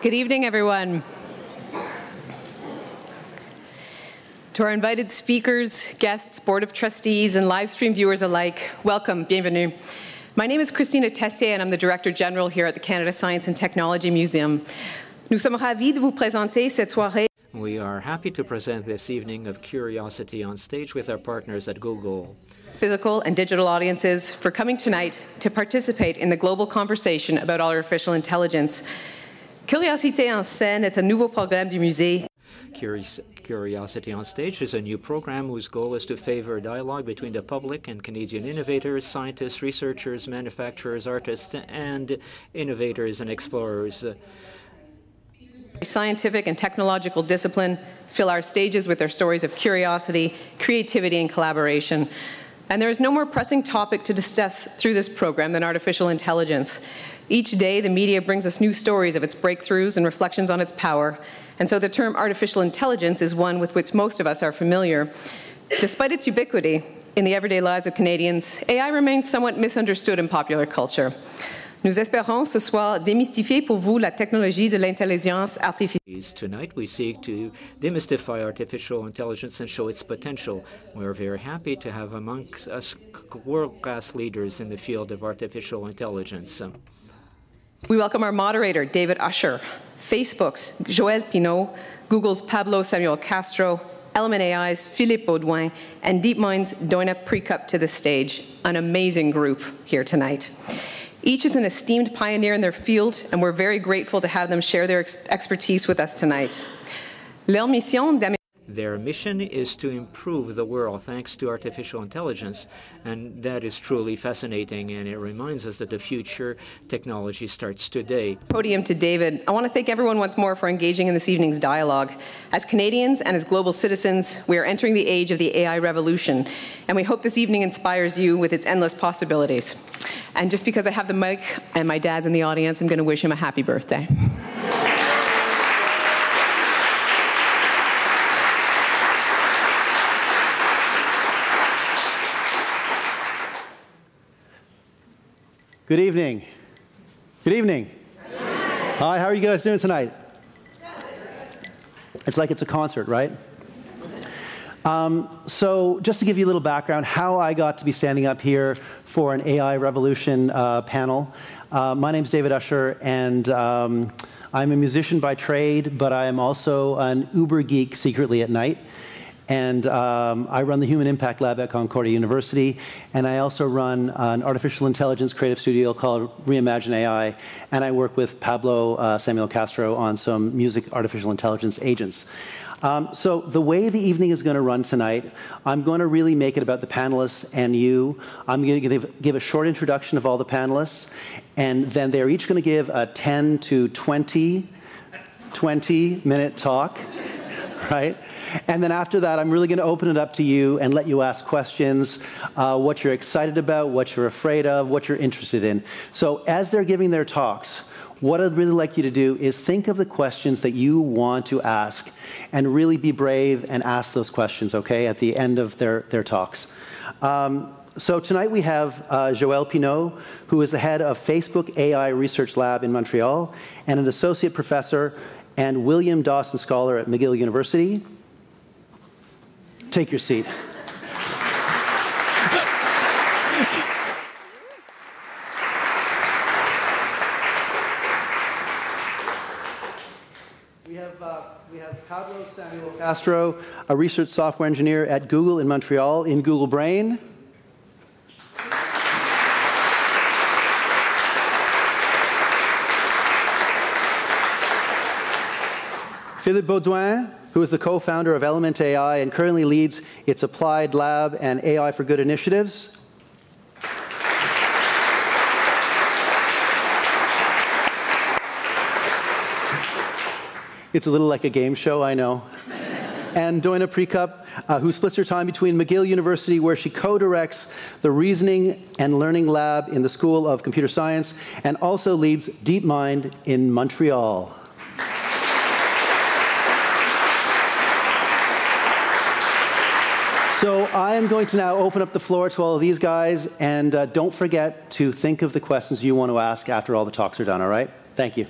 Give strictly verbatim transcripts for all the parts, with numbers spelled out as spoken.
Good evening, everyone. To our invited speakers, guests, Board of Trustees, and live stream viewers alike, welcome, bienvenue. My name is Christina Tessier, and I'm the Director General here at the Canada Science and Technology Museum. Nous sommes ravis de vous présenter cette soirée. We are happy to present this evening of Curiosity on Stage with our partners at Google. Physical and digital audiences for coming tonight to participate in the global conversation about artificial intelligence. Curiosité en scène est un nouveau programme du musée. Curiosity on Stage is a new program whose goal is to favor dialogue between the public and Canadian innovators, scientists, researchers, manufacturers, artists, and innovators and explorers. Scientific and technological discipline fill our stages with their stories of curiosity, creativity, and collaboration. And there is no more pressing topic to discuss through this program than artificial intelligence. Each day, the media brings us new stories of its breakthroughs and reflections on its power. And so the term artificial intelligence is one with which most of us are familiar. Despite its ubiquity in the everyday lives of Canadians, A I remains somewhat misunderstood in popular culture. Nous espérons ce soir démystifier pour vous la technologie de l'intelligence artificielle. Tonight we seek to demystify artificial intelligence and show its potential. We are very happy to have amongst us world-class leaders in the field of artificial intelligence. We welcome our moderator, David Usher, Facebook's Joël Pinault, Google's Pablo Samuel Castro, Element A I's Philippe Baudouin, and DeepMind's Doina Precup to the stage, an amazing group here tonight. Each is an esteemed pioneer in their field, and we're very grateful to have them share their ex expertise with us tonight. Leur mission Their mission is to improve the world thanks to artificial intelligence, and that is truly fascinating, and it reminds us that the future technology starts today. Podium to David. I want to thank everyone once more for engaging in this evening's dialogue. As Canadians and as global citizens, we are entering the age of the A I revolution, and we hope this evening inspires you with its endless possibilities. And just because I have the mic and my dad's in the audience, I'm going to wish him a happy birthday. Good evening. Good evening. Hi, how are you guys doing tonight? It's like it's a concert, right? Um, so just to give you a little background, how I got to be standing up here for an A I revolution uh, panel. Uh, my name's David Usher, and um, I'm a musician by trade, but I am also an Uber geek secretly at night. And um, I run the Human Impact Lab at Concordia University, and I also run an artificial intelligence creative studio called Reimagine A I, and I work with Pablo uh, Samuel Castro on some music artificial intelligence agents. Um, so the way the evening is going to run tonight, I'm going to really make it about the panelists and you. I'm going to give, give a short introduction of all the panelists, and then they're each going to give a ten to twenty minute talk, right? And then after that, I'm really going to open it up to you and let you ask questions, uh, what you're excited about, what you're afraid of, what you're interested in. So as they're giving their talks, what I'd really like you to do is think of the questions that you want to ask and really be brave and ask those questions, okay, at the end of their, their talks. Um, So tonight we have uh, Joël Pinault, who is the head of Facebook A I Research Lab in Montreal and an associate professor and William Dawson Scholar at McGill University. Take your seat. We have, uh, we have Pablo Samuel Castro, a research software engineer at Google in Montreal in Google Brain. Philippe Baudouin, who is the co-founder of Element A I and currently leads its Applied Lab and A I for Good initiatives. It's a little like a game show, I know. And Doina Precup, uh, who splits her time between McGill University, where she co-directs the Reasoning and Learning Lab in the School of Computer Science, and also leads DeepMind in Montreal. So I am going to now open up the floor to all of these guys, and uh, don't forget to think of the questions you want to ask after all the talks are done, all right? Thank you.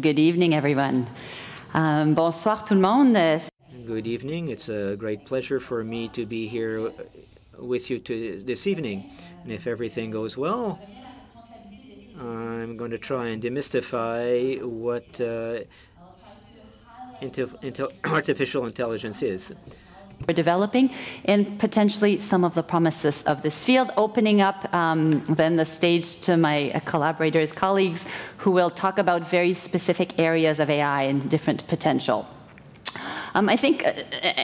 Good evening, everyone. Um, bonsoir tout le monde. Good evening. It's a great pleasure for me to be here with you to this evening. And if everything goes well, I'm going to try and demystify what uh, into, into artificial intelligence is. We're developing and potentially some of the promises of this field, opening up um, then the stage to my uh, collaborators, colleagues, who will talk about very specific areas of A I and different potential. Um, I think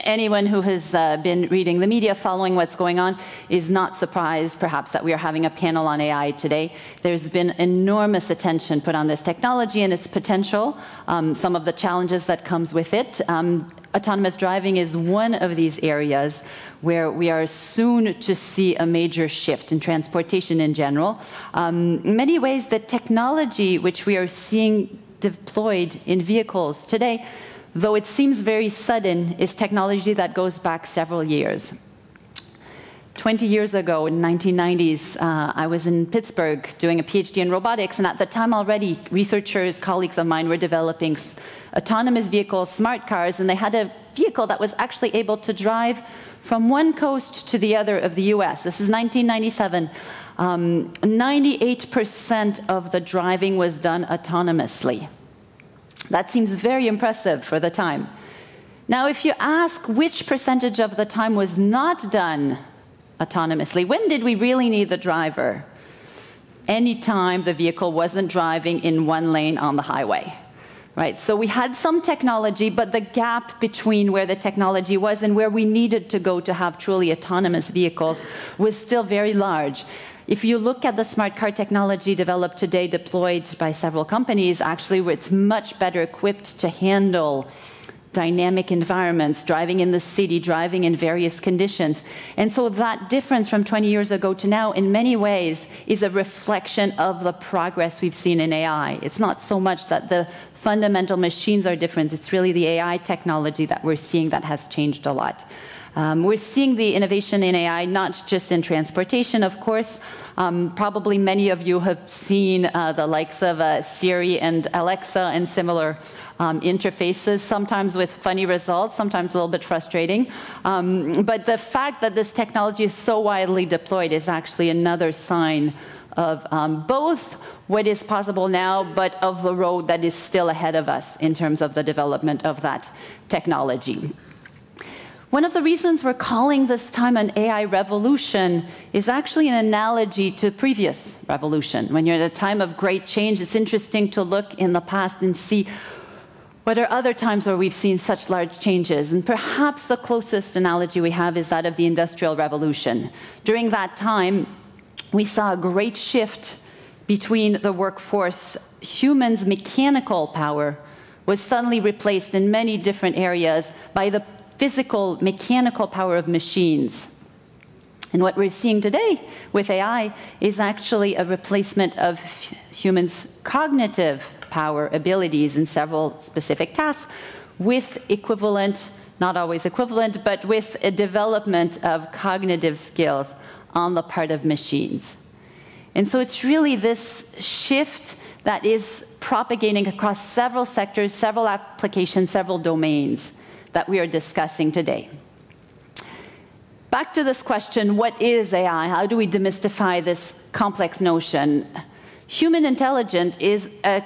anyone who has uh, been reading the media, following what's going on, is not surprised, perhaps, that we are having a panel on A I today. There's been enormous attention put on this technology and its potential, um, some of the challenges that comes with it. Um, autonomous driving is one of these areas where we are soon to see a major shift in transportation in general. Um, in many ways, the technology which we are seeing deployed in vehicles today, though it seems very sudden, is technology that goes back several years. twenty years ago, in the nineteen nineties, uh, I was in Pittsburgh doing a PhD in robotics, and at the time already, researchers, colleagues of mine, were developing autonomous vehicles, smart cars, and they had a vehicle that was actually able to drive from one coast to the other of the U S. This is nineteen ninety-seven. Um, ninety-eight percent of the driving was done autonomously. That seems very impressive for the time. Now, if you ask which percentage of the time was not done autonomously, when did we really need the driver? Any time the vehicle wasn't driving in one lane on the highway. Right? So we had some technology, but the gap between where the technology was and where we needed to go to have truly autonomous vehicles was still very large. If you look at the smart car technology developed today, deployed by several companies, actually it's much better equipped to handle dynamic environments, driving in the city, driving in various conditions. And so that difference from twenty years ago to now, in many ways, is a reflection of the progress we've seen in A I. It's not so much that the fundamental machines are different, it's really the A I technology that we're seeing that has changed a lot. Um, we're seeing the innovation in A I, not just in transportation, of course. Um, probably many of you have seen uh, the likes of uh, Siri and Alexa and similar um, interfaces, sometimes with funny results, sometimes a little bit frustrating. Um, but the fact that this technology is so widely deployed is actually another sign of um, both what is possible now, but of the road that is still ahead of us in terms of the development of that technology. One of the reasons we're calling this time an A I revolution is actually an analogy to previous revolution. When you're at a time of great change, it's interesting to look in the past and see what are other times where we've seen such large changes. And perhaps the closest analogy we have is that of the Industrial Revolution. During that time, we saw a great shift between the workforce. Humans' mechanical power was suddenly replaced in many different areas by the physical, mechanical power of machines. And what we're seeing today with A I is actually a replacement of humans' cognitive power, abilities in several specific tasks with equivalent, not always equivalent, but with a development of cognitive skills on the part of machines. And so it's really this shift that is propagating across several sectors, several applications, several domains that we are discussing today. Back to this question, what is A I? How do we demystify this complex notion? Human intelligence is a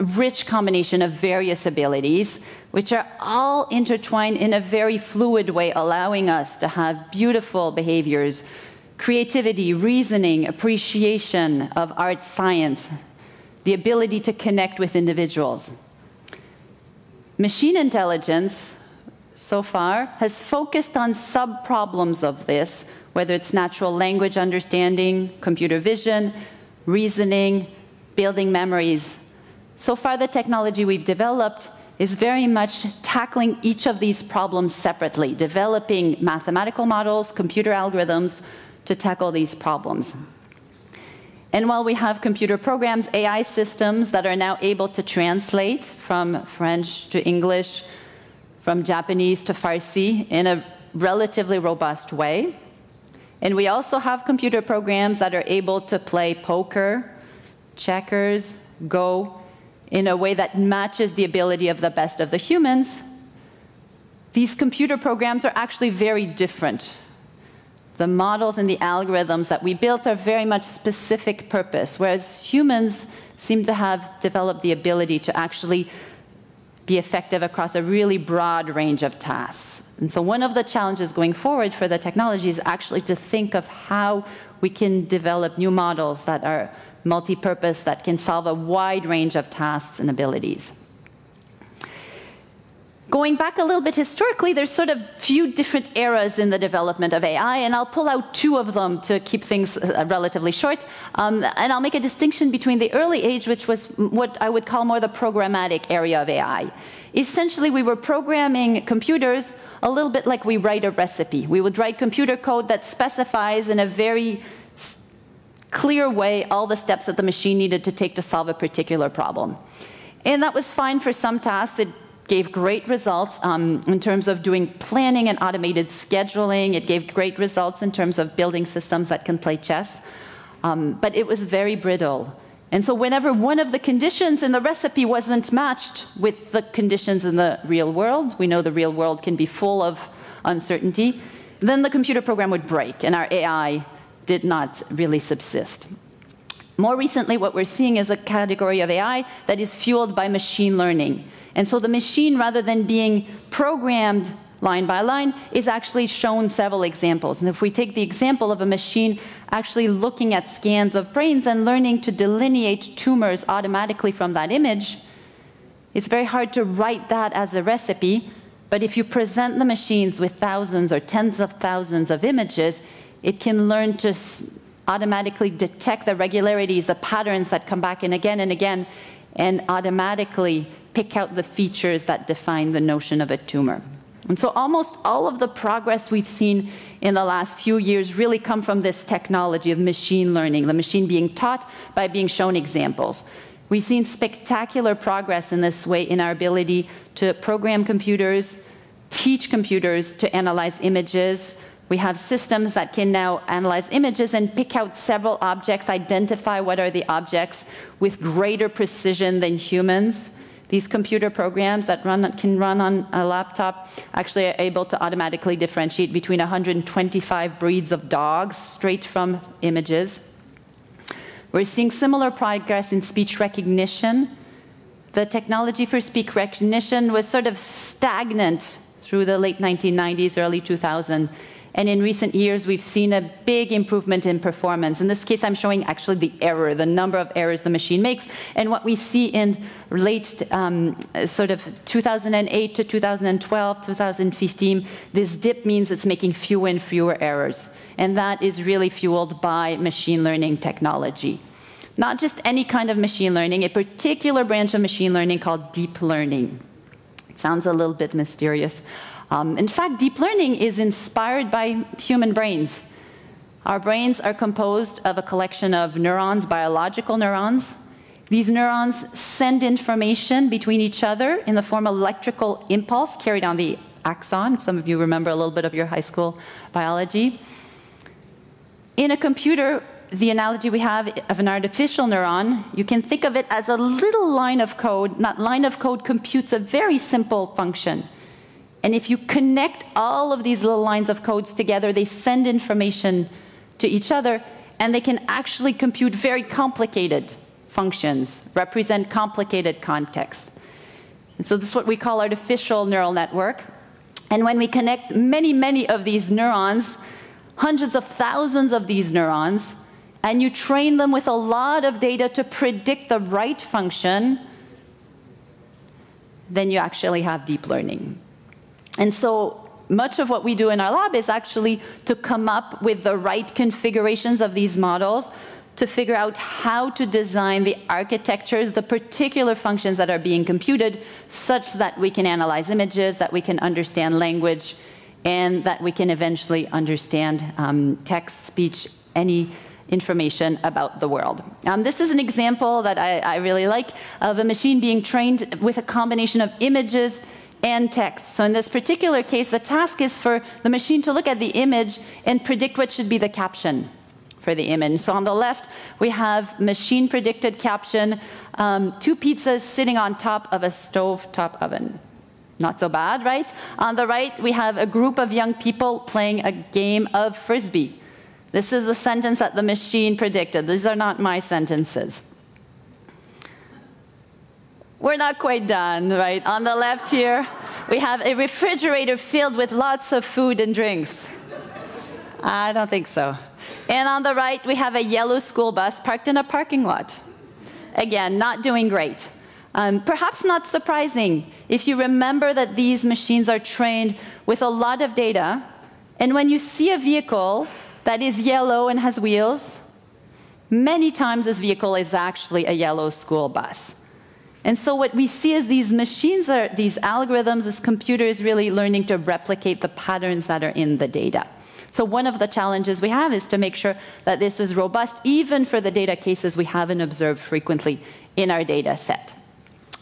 rich combination of various abilities, which are all intertwined in a very fluid way, allowing us to have beautiful behaviors, creativity, reasoning, appreciation of art, science, the ability to connect with individuals. Machine intelligence, so far, has focused on sub-problems of this, whether it's natural language understanding, computer vision, reasoning, building memories. So far, the technology we've developed is very much tackling each of these problems separately, developing mathematical models, computer algorithms to tackle these problems. And while we have computer programs, A I systems that are now able to translate from French to English, from Japanese to Farsi in a relatively robust way. And we also have computer programs that are able to play poker, checkers, Go, in a way that matches the ability of the best of the humans. These computer programs are actually very different. The models and the algorithms that we built are very much specific purpose, whereas humans seem to have developed the ability to actually be effective across a really broad range of tasks. And so one of the challenges going forward for the technology is actually to think of how we can develop new models that are multi-purpose, that can solve a wide range of tasks and abilities. Going back a little bit historically, there's sort of few different eras in the development of A I, and I'll pull out two of them to keep things uh, relatively short. Um, and I'll make a distinction between the early age, which was what I would call more the programmatic area of A I. Essentially, we were programming computers a little bit like we write a recipe. We would write computer code that specifies in a very clear way all the steps that the machine needed to take to solve a particular problem. And that was fine for some tasks. It gave great results um, in terms of doing planning and automated scheduling. It gave great results in terms of building systems that can play chess. Um, but it was very brittle. And so whenever one of the conditions in the recipe wasn't matched with the conditions in the real world, we know the real world can be full of uncertainty, then the computer program would break and our A I did not really subsist. More recently, what we're seeing is a category of A I that is fueled by machine learning. And so the machine, rather than being programmed line by line, is actually shown several examples. And if we take the example of a machine actually looking at scans of brains and learning to delineate tumors automatically from that image, it's very hard to write that as a recipe. But if you present the machines with thousands or tens of thousands of images, it can learn to automatically detect the regularities, the patterns that come back in again and again, and automatically pick out the features that define the notion of a tumor. And so almost all of the progress we've seen in the last few years really come from this technology of machine learning, the machine being taught by being shown examples. We've seen spectacular progress in this way in our ability to program computers, teach computers to analyze images. We have systems that can now analyze images and pick out several objects, identify what are the objects with greater precision than humans. These computer programs that run, can run on a laptop actually are able to automatically differentiate between one hundred twenty-five breeds of dogs straight from images. We're seeing similar progress in speech recognition. The technology for speech recognition was sort of stagnant through the late nineteen nineties, early two thousands. And in recent years, we've seen a big improvement in performance. In this case, I'm showing actually the error, the number of errors the machine makes. And what we see in late um, sort of two thousand eight to two thousand twelve, two thousand fifteen, this dip means it's making fewer and fewer errors. And that is really fueled by machine learning technology. Not just any kind of machine learning, a particular branch of machine learning called deep learning. It sounds a little bit mysterious. Um, in fact, deep learning is inspired by human brains. Our brains are composed of a collection of neurons, biological neurons. These neurons send information between each other in the form of electrical impulse carried on the axon. Some of you remember a little bit of your high school biology. In a computer, the analogy we have of an artificial neuron, you can think of it as a little line of code. That line of code computes a very simple function. And if you connect all of these little lines of codes together, they send information to each other, and they can actually compute very complicated functions, represent complicated contexts. And so this is what we call artificial neural network. And when we connect many, many of these neurons, hundreds of thousands of these neurons, and you train them with a lot of data to predict the right function, then you actually have deep learning. And so much of what we do in our lab is actually to come up with the right configurations of these models to figure out how to design the architectures, the particular functions that are being computed, such that we can analyze images, that we can understand language, and that we can eventually understand um, text, speech, any information about the world. Um, this is an example that I, I really like of a machine being trained with a combination of images and text. So in this particular case, the task is for the machine to look at the image and predict what should be the caption for the image. So on the left, we have machine-predicted caption, um, two pizzas sitting on top of a stovetop oven. Not so bad, right? On the right, we have a group of young people playing a game of Frisbee. This is the sentence that the machine predicted. These are not my sentences. We're not quite done, right? On the left here, we have a refrigerator filled with lots of food and drinks. I don't think so. And on the right, we have a yellow school bus parked in a parking lot. Again, not doing great. Um, perhaps not surprising if you remember that these machines are trained with a lot of data, and when you see a vehicle that is yellow and has wheels, many times this vehicle is actually a yellow school bus. And so what we see is these machines, are, these algorithms, this computer is really learning to replicate the patterns that are in the data. So one of the challenges we have is to make sure that this is robust, even for the data cases we haven't observed frequently in our data set.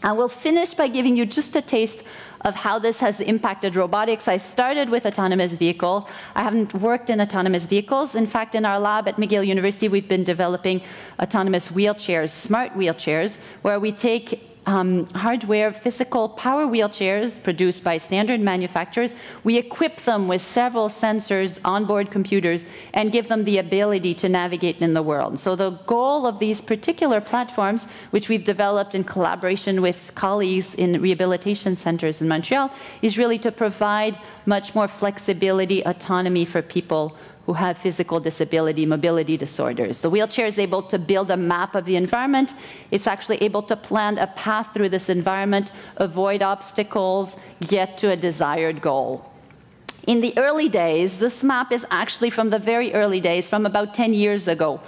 I will finish by giving you just a taste of how this has impacted robotics. I started with autonomous vehicle. I haven't worked in autonomous vehicles. In fact, in our lab at McGill University, we've been developing autonomous wheelchairs, smart wheelchairs, where we take um, hardware, physical power wheelchairs produced by standard manufacturers. We equip them with several sensors, onboard computers, and give them the ability to navigate in the world. So the goal of these particular platforms, which we've developed in collaboration with colleagues in rehabilitation centers in Montreal, is really to provide much more flexibility, autonomy for people who have physical disability, mobility disorders. The wheelchair is able to build a map of the environment. It's actually able to plan a path through this environment, avoid obstacles, get to a desired goal. In the early days, this map is actually from the very early days, from about ten years ago,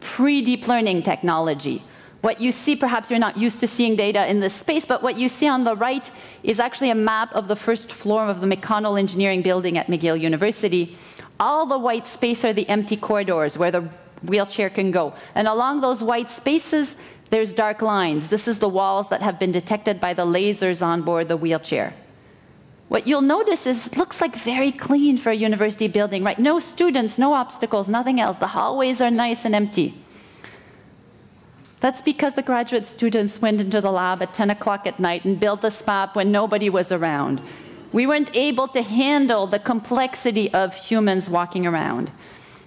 pre-deep learning technology. What you see, perhaps you're not used to seeing data in this space, but what you see on the right is actually a map of the first floor of the McConnell Engineering Building at McGill University. All the white space are the empty corridors where the wheelchair can go. And along those white spaces, there's dark lines. This is the walls that have been detected by the lasers on board the wheelchair. What you'll notice is it looks like very clean for a university building, right? No students, no obstacles, nothing else. The hallways are nice and empty. That's because the graduate students went into the lab at ten o'clock at night and built this map when nobody was around. We weren't able to handle the complexity of humans walking around.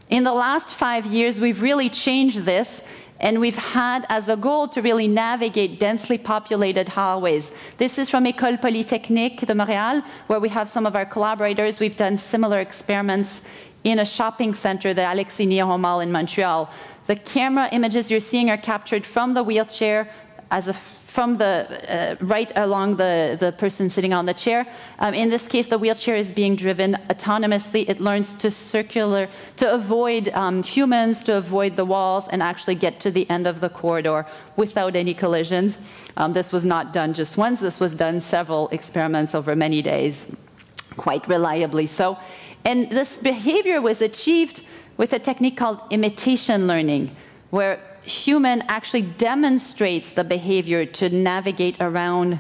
In the last five years, we've really changed this, and we've had as a goal to really navigate densely populated hallways. This is from Ecole Polytechnique de Montréal, where we have some of our collaborators. We've done similar experiments in a shopping center, the Alexis Nihon Mall in Montreal. The camera images you're seeing are captured from the wheelchair, as a, from the uh, right along the, the person sitting on the chair. Um, in this case, the wheelchair is being driven autonomously. It learns to circular, to avoid um, humans, to avoid the walls, and actually get to the end of the corridor without any collisions. Um, this was not done just once. This was done several experiments over many days, quite reliably so. And this behavior was achieved with a technique called imitation learning, where human actually demonstrates the behavior to navigate around,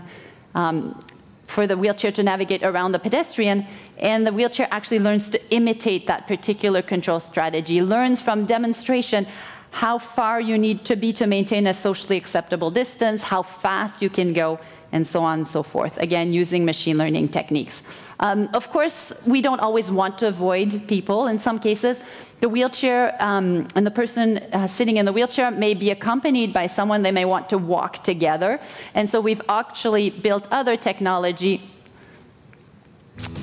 um, for the wheelchair to navigate around the pedestrian, and the wheelchair actually learns to imitate that particular control strategy, learns from demonstration how far you need to be to maintain a socially acceptable distance, how fast you can go, and so on and so forth, again, using machine learning techniques. Um, of course, we don't always want to avoid people. In some cases, the wheelchair um, and the person uh, sitting in the wheelchair may be accompanied by someone. They may want to walk together. And so we've actually built other technology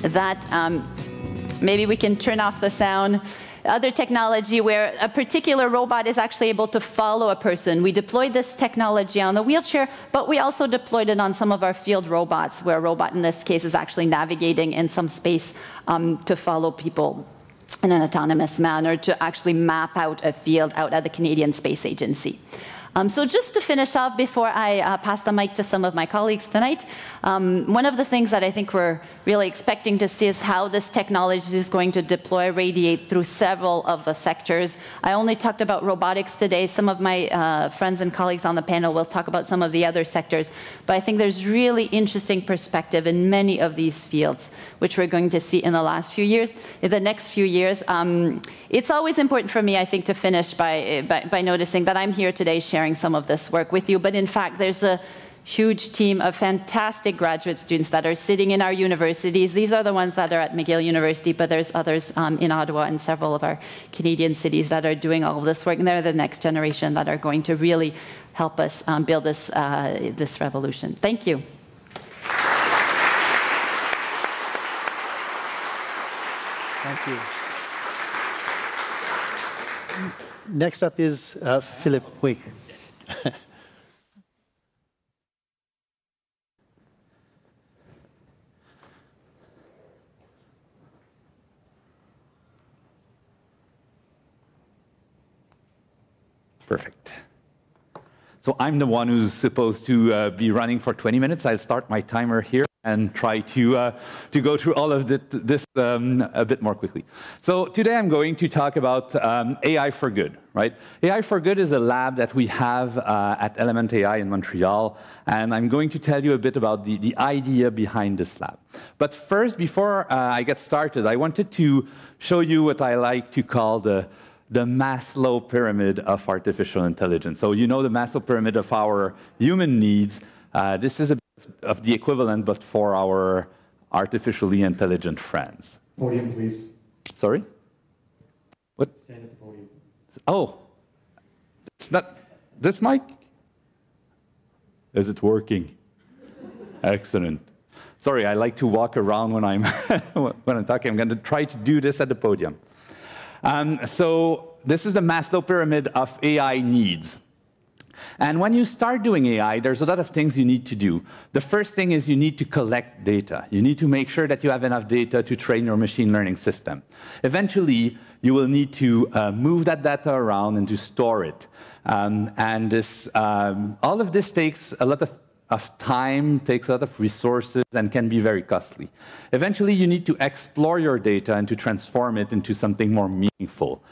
that, um, maybe we can turn off the sound, other technology where a particular robot is actually able to follow a person. We deployed this technology on the wheelchair, but we also deployed it on some of our field robots, where a robot in this case is actually navigating in some space um, to follow people in an autonomous manner, to actually map out a field out at the Canadian Space Agency. Um, so just to finish off before I uh, pass the mic to some of my colleagues tonight, um, one of the things that I think we're really expecting to see is how this technology is going to deploy, radiate through several of the sectors. I only talked about robotics today. Some of my uh, friends and colleagues on the panel will talk about some of the other sectors, but I think there's really interesting perspective in many of these fields, which we're going to see in the last few years, in the next few years. Um, it's always important for me, I think, to finish by, by, by noticing that I'm here today sharing some of this work with you, but in fact, there's a huge team of fantastic graduate students that are sitting in our universities. These are the ones that are at McGill University, but there's others um, in Ottawa and several of our Canadian cities that are doing all of this work, and they're the next generation that are going to really help us um, build this, uh, this revolution. Thank you. Thank you. Next up is uh, Philippe. Oui. Yes. Perfect. So I'm the one who's supposed to uh, be running for twenty minutes. I'll start my timer here and try to, uh, to go through all of the, this um, a bit more quickly. So today I'm going to talk about um, A I for Good, right? A I for Good is a lab that we have uh, at Element A I in Montreal, and I'm going to tell you a bit about the, the idea behind this lab. But first, before uh, I get started, I wanted to show you what I like to call the the Maslow pyramid of artificial intelligence. So you know the Maslow pyramid of our human needs. Uh, this is a of the equivalent, but for our artificially intelligent friends. Podium, please. Sorry? What? Stand at the podium. Oh, it's not this mic? Is it working? Excellent. Sorry, I like to walk around when I'm, when I'm talking. I'm going to try to do this at the podium. Um, so this is the Maslow pyramid of A I needs. And when you start doing A I, there's a lot of things you need to do. The first thing is you need to collect data. You need to make sure that you have enough data to train your machine learning system. Eventually, you will need to uh, move that data around and to store it. Um, and this, um, all of this takes a lot of, of time, takes a lot of resources, and can be very costly. Eventually, you need to explore your data and to transform it into something more meaningful.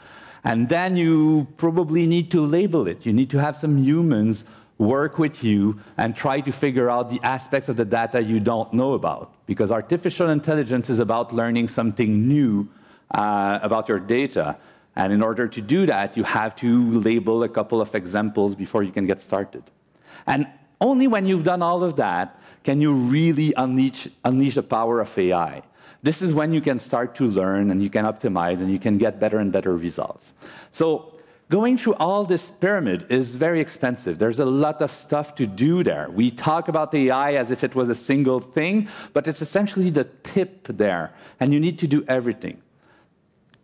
And then you probably need to label it. You need to have some humans work with you and try to figure out the aspects of the data you don't know about. Because artificial intelligence is about learning something new uh, about your data. And in order to do that, you have to label a couple of examples before you can get started. And only when you've done all of that can you really unleash, unleash the power of A I. This is when you can start to learn and you can optimize and you can get better and better results. So going through all this pyramid is very expensive. There's a lot of stuff to do there. We talk about A I as if it was a single thing, but it's essentially the tip there, and you need to do everything.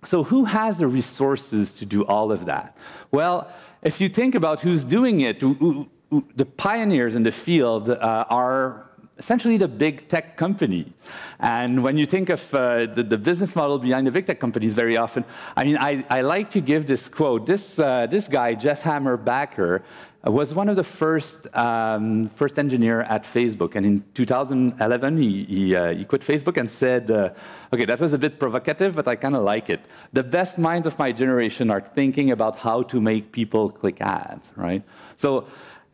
So who has the resources to do all of that? Well, if you think about who's doing it, the pioneers in the field uh, are essentially the big tech company. And when you think of uh, the, the business model behind the big tech companies very often, I mean, I, I like to give this quote. This, uh, this guy, Jeff Hammerbacker, was one of the first, um, first engineer at Facebook. And in two thousand eleven, he, he, uh, he quit Facebook and said, uh, okay, that was a bit provocative, but I kind of like it. The best minds of my generation are thinking about how to make people click ads, right? So,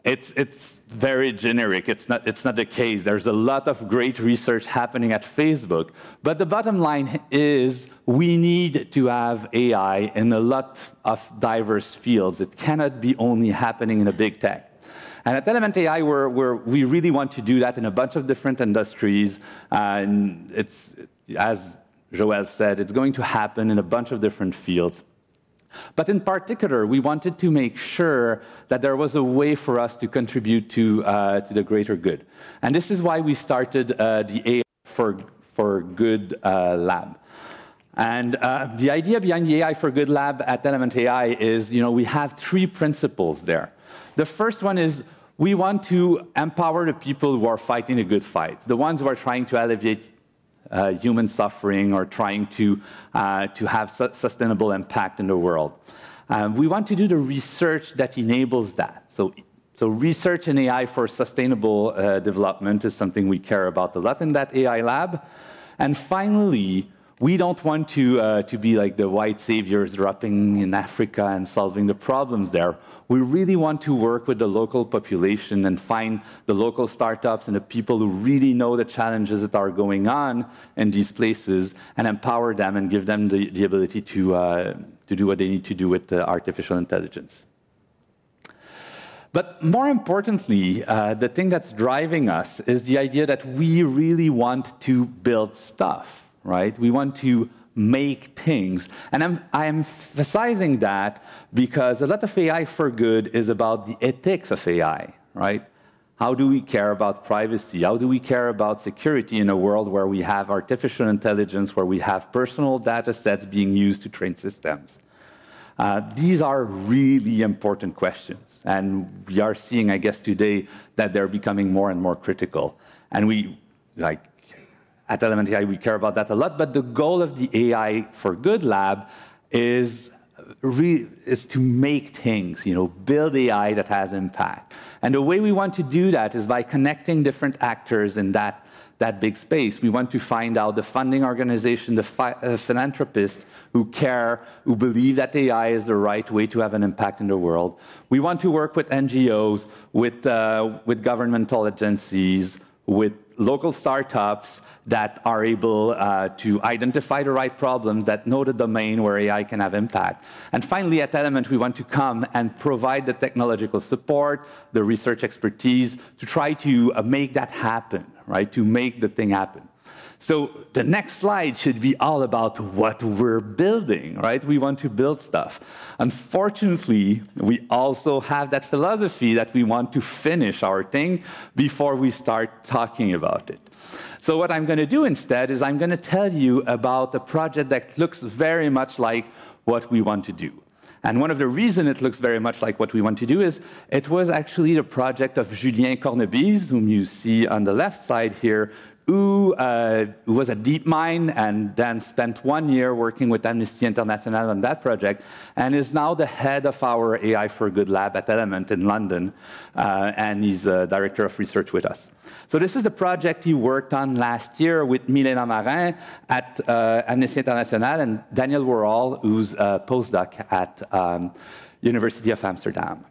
It's, it's very generic. It's not, it's not the case. There's a lot of great research happening at Facebook. But the bottom line is we need to have A I in a lot of diverse fields. It cannot be only happening in a big tech. And at Element A I, we're, we're, we really want to do that in a bunch of different industries. And it's, as Joël said, it's going to happen in a bunch of different fields. But in particular, we wanted to make sure that there was a way for us to contribute to, uh, to the greater good. And this is why we started uh, the A I for, for Good uh, lab. And uh, the idea behind the A I for Good lab at Element A I is, you know, we have three principles there. The first one is we want to empower the people who are fighting the good fights, the ones who are trying to alleviate Uh, human suffering or trying to, uh, to have su- sustainable impact in the world. Um, we want to do the research that enables that. So, so research in A I for sustainable uh, development is something we care about a lot in that A I lab. And finally, we don't want to, uh, to be like the white saviors dropping in Africa and solving the problems there. We really want to work with the local population and find the local startups and the people who really know the challenges that are going on in these places and empower them and give them the, the ability to, uh, to do what they need to do with uh, artificial intelligence. But more importantly, uh, the thing that's driving us is the idea that we really want to build stuff, right? We want to make things. And I'm, I'm emphasizing that because a lot of A I for good is about the ethics of A I, right? How do we care about privacy? How do we care about security in a world where we have artificial intelligence, where we have personal data sets being used to train systems? Uh, these are really important questions, and we are seeing, I guess, today that they're becoming more and more critical. And we, like, at Element A I, we care about that a lot, but the goal of the A I for Good Lab is, re is to make things, you know, build A I that has impact. And the way we want to do that is by connecting different actors in that that big space. We want to find out the funding organization, the ph uh, philanthropists who care, who believe that A I is the right way to have an impact in the world. We want to work with N G Os, with, uh, with governmental agencies, with local startups that are able uh, to identify the right problems, that know the domain where A I can have impact. And finally, at Element, we want to come and provide the technological support, the research expertise to try to uh, make that happen, right, to make the thing happen. So the next slide should be all about what we're building, right? We want to build stuff. Unfortunately, we also have that philosophy that we want to finish our thing before we start talking about it. So what I'm going to do instead is I'm going to tell you about a project that looks very much like what we want to do. And one of the reasons it looks very much like what we want to do is it was actually the project of Julien Cornebise, whom you see on the left side here, who, uh, who was at DeepMind and then spent one year working with Amnesty International on that project and is now the head of our A I for Good lab at Element in London, uh, and he's a director of research with us. So this is a project he worked on last year with Milena Marin at uh, Amnesty International and Daniel Worrall, who's a postdoc at um, University of Amsterdam.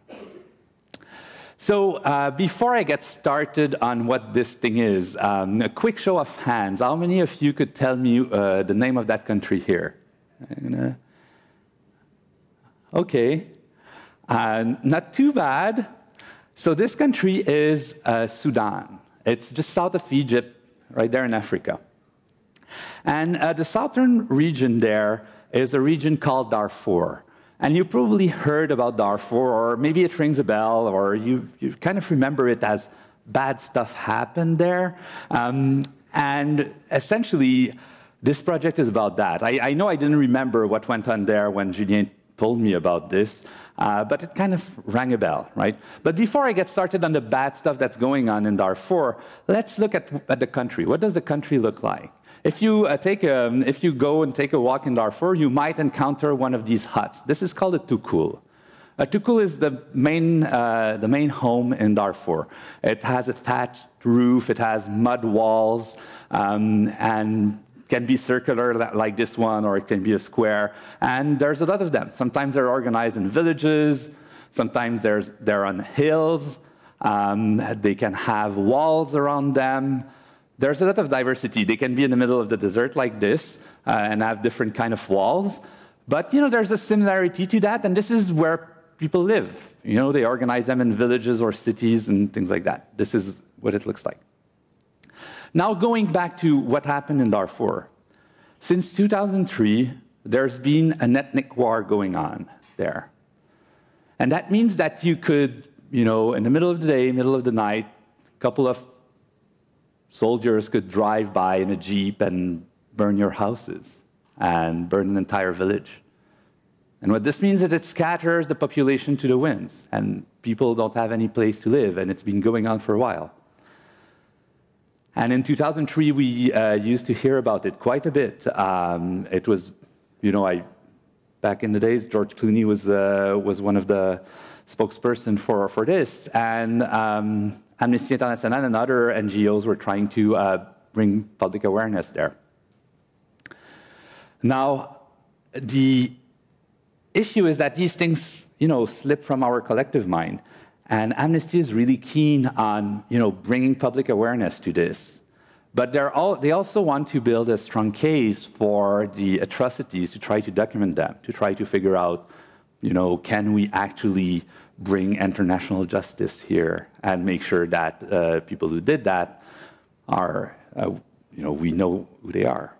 So uh, before I get started on what this thing is, um, a quick show of hands. How many of you could tell me uh, the name of that country here? Okay, uh, not too bad. So this country is uh, Sudan. It's just south of Egypt, right there in Africa. And uh, the southern region there is a region called Darfur. And you probably heard about Darfur, or maybe it rings a bell, or you, you kind of remember it as bad stuff happened there. Um, and essentially, this project is about that. I, I know I didn't remember what went on there when Julien told me about this, uh, but it kind of rang a bell, right? But before I get started on the bad stuff that's going on in Darfur, let's look at, at the country. What does the country look like? If you, uh, take a, if you go and take a walk in Darfur, you might encounter one of these huts. This is called a tukul. A tukul is the main, uh, the main home in Darfur. It has a thatched roof, it has mud walls, um, and can be circular like this one, or it can be a square. And there's a lot of them. Sometimes they're organized in villages, sometimes there's, they're on hills, um, they can have walls around them. There's a lot of diversity. They can be in the middle of the desert like this uh, and have different kind of walls. But you know, there's a similarity to that, and this is where people live. You know, they organize them in villages or cities and things like that. This is what it looks like. Now going back to what happened in Darfur. Since two thousand three, there's been an ethnic war going on there. And that means that you could, you know, in the middle of the day, middle of the night, a couple of soldiers could drive by in a jeep and burn your houses and burn an entire village. And what this means is it scatters the population to the winds, and people don't have any place to live, and it's been going on for a while. And in two thousand three, we uh, used to hear about it quite a bit. Um, it was, you know, I back in the days. George Clooney was uh, was one of the spokesperson for for this, and um, Amnesty International and other N G Os were trying to uh, bring public awareness there. Now, the issue is that these things, you know, slip from our collective mind, and Amnesty is really keen on, you know, bringing public awareness to this. But they're all, they also want to build a strong case for the atrocities, to try to document them, to try to figure out, you know, can we actually bring international justice here and make sure that uh, people who did that are, uh, you know, we know who they are.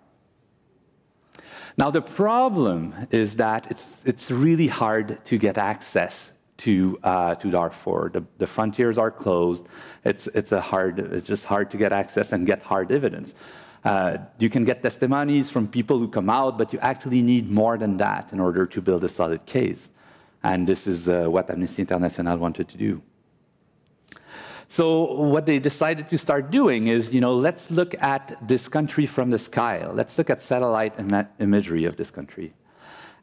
Now, the problem is that it's, it's really hard to get access to uh, to Darfur. The, the frontiers are closed. It's it's a hard it's just hard to get access and get hard evidence. Uh, you can get testimonies from people who come out, but you actually need more than that in order to build a solid case. And this is uh, what Amnesty International wanted to do. So what they decided to start doing is, you know, let's look at this country from the sky. Let's look at satellite im- imagery of this country.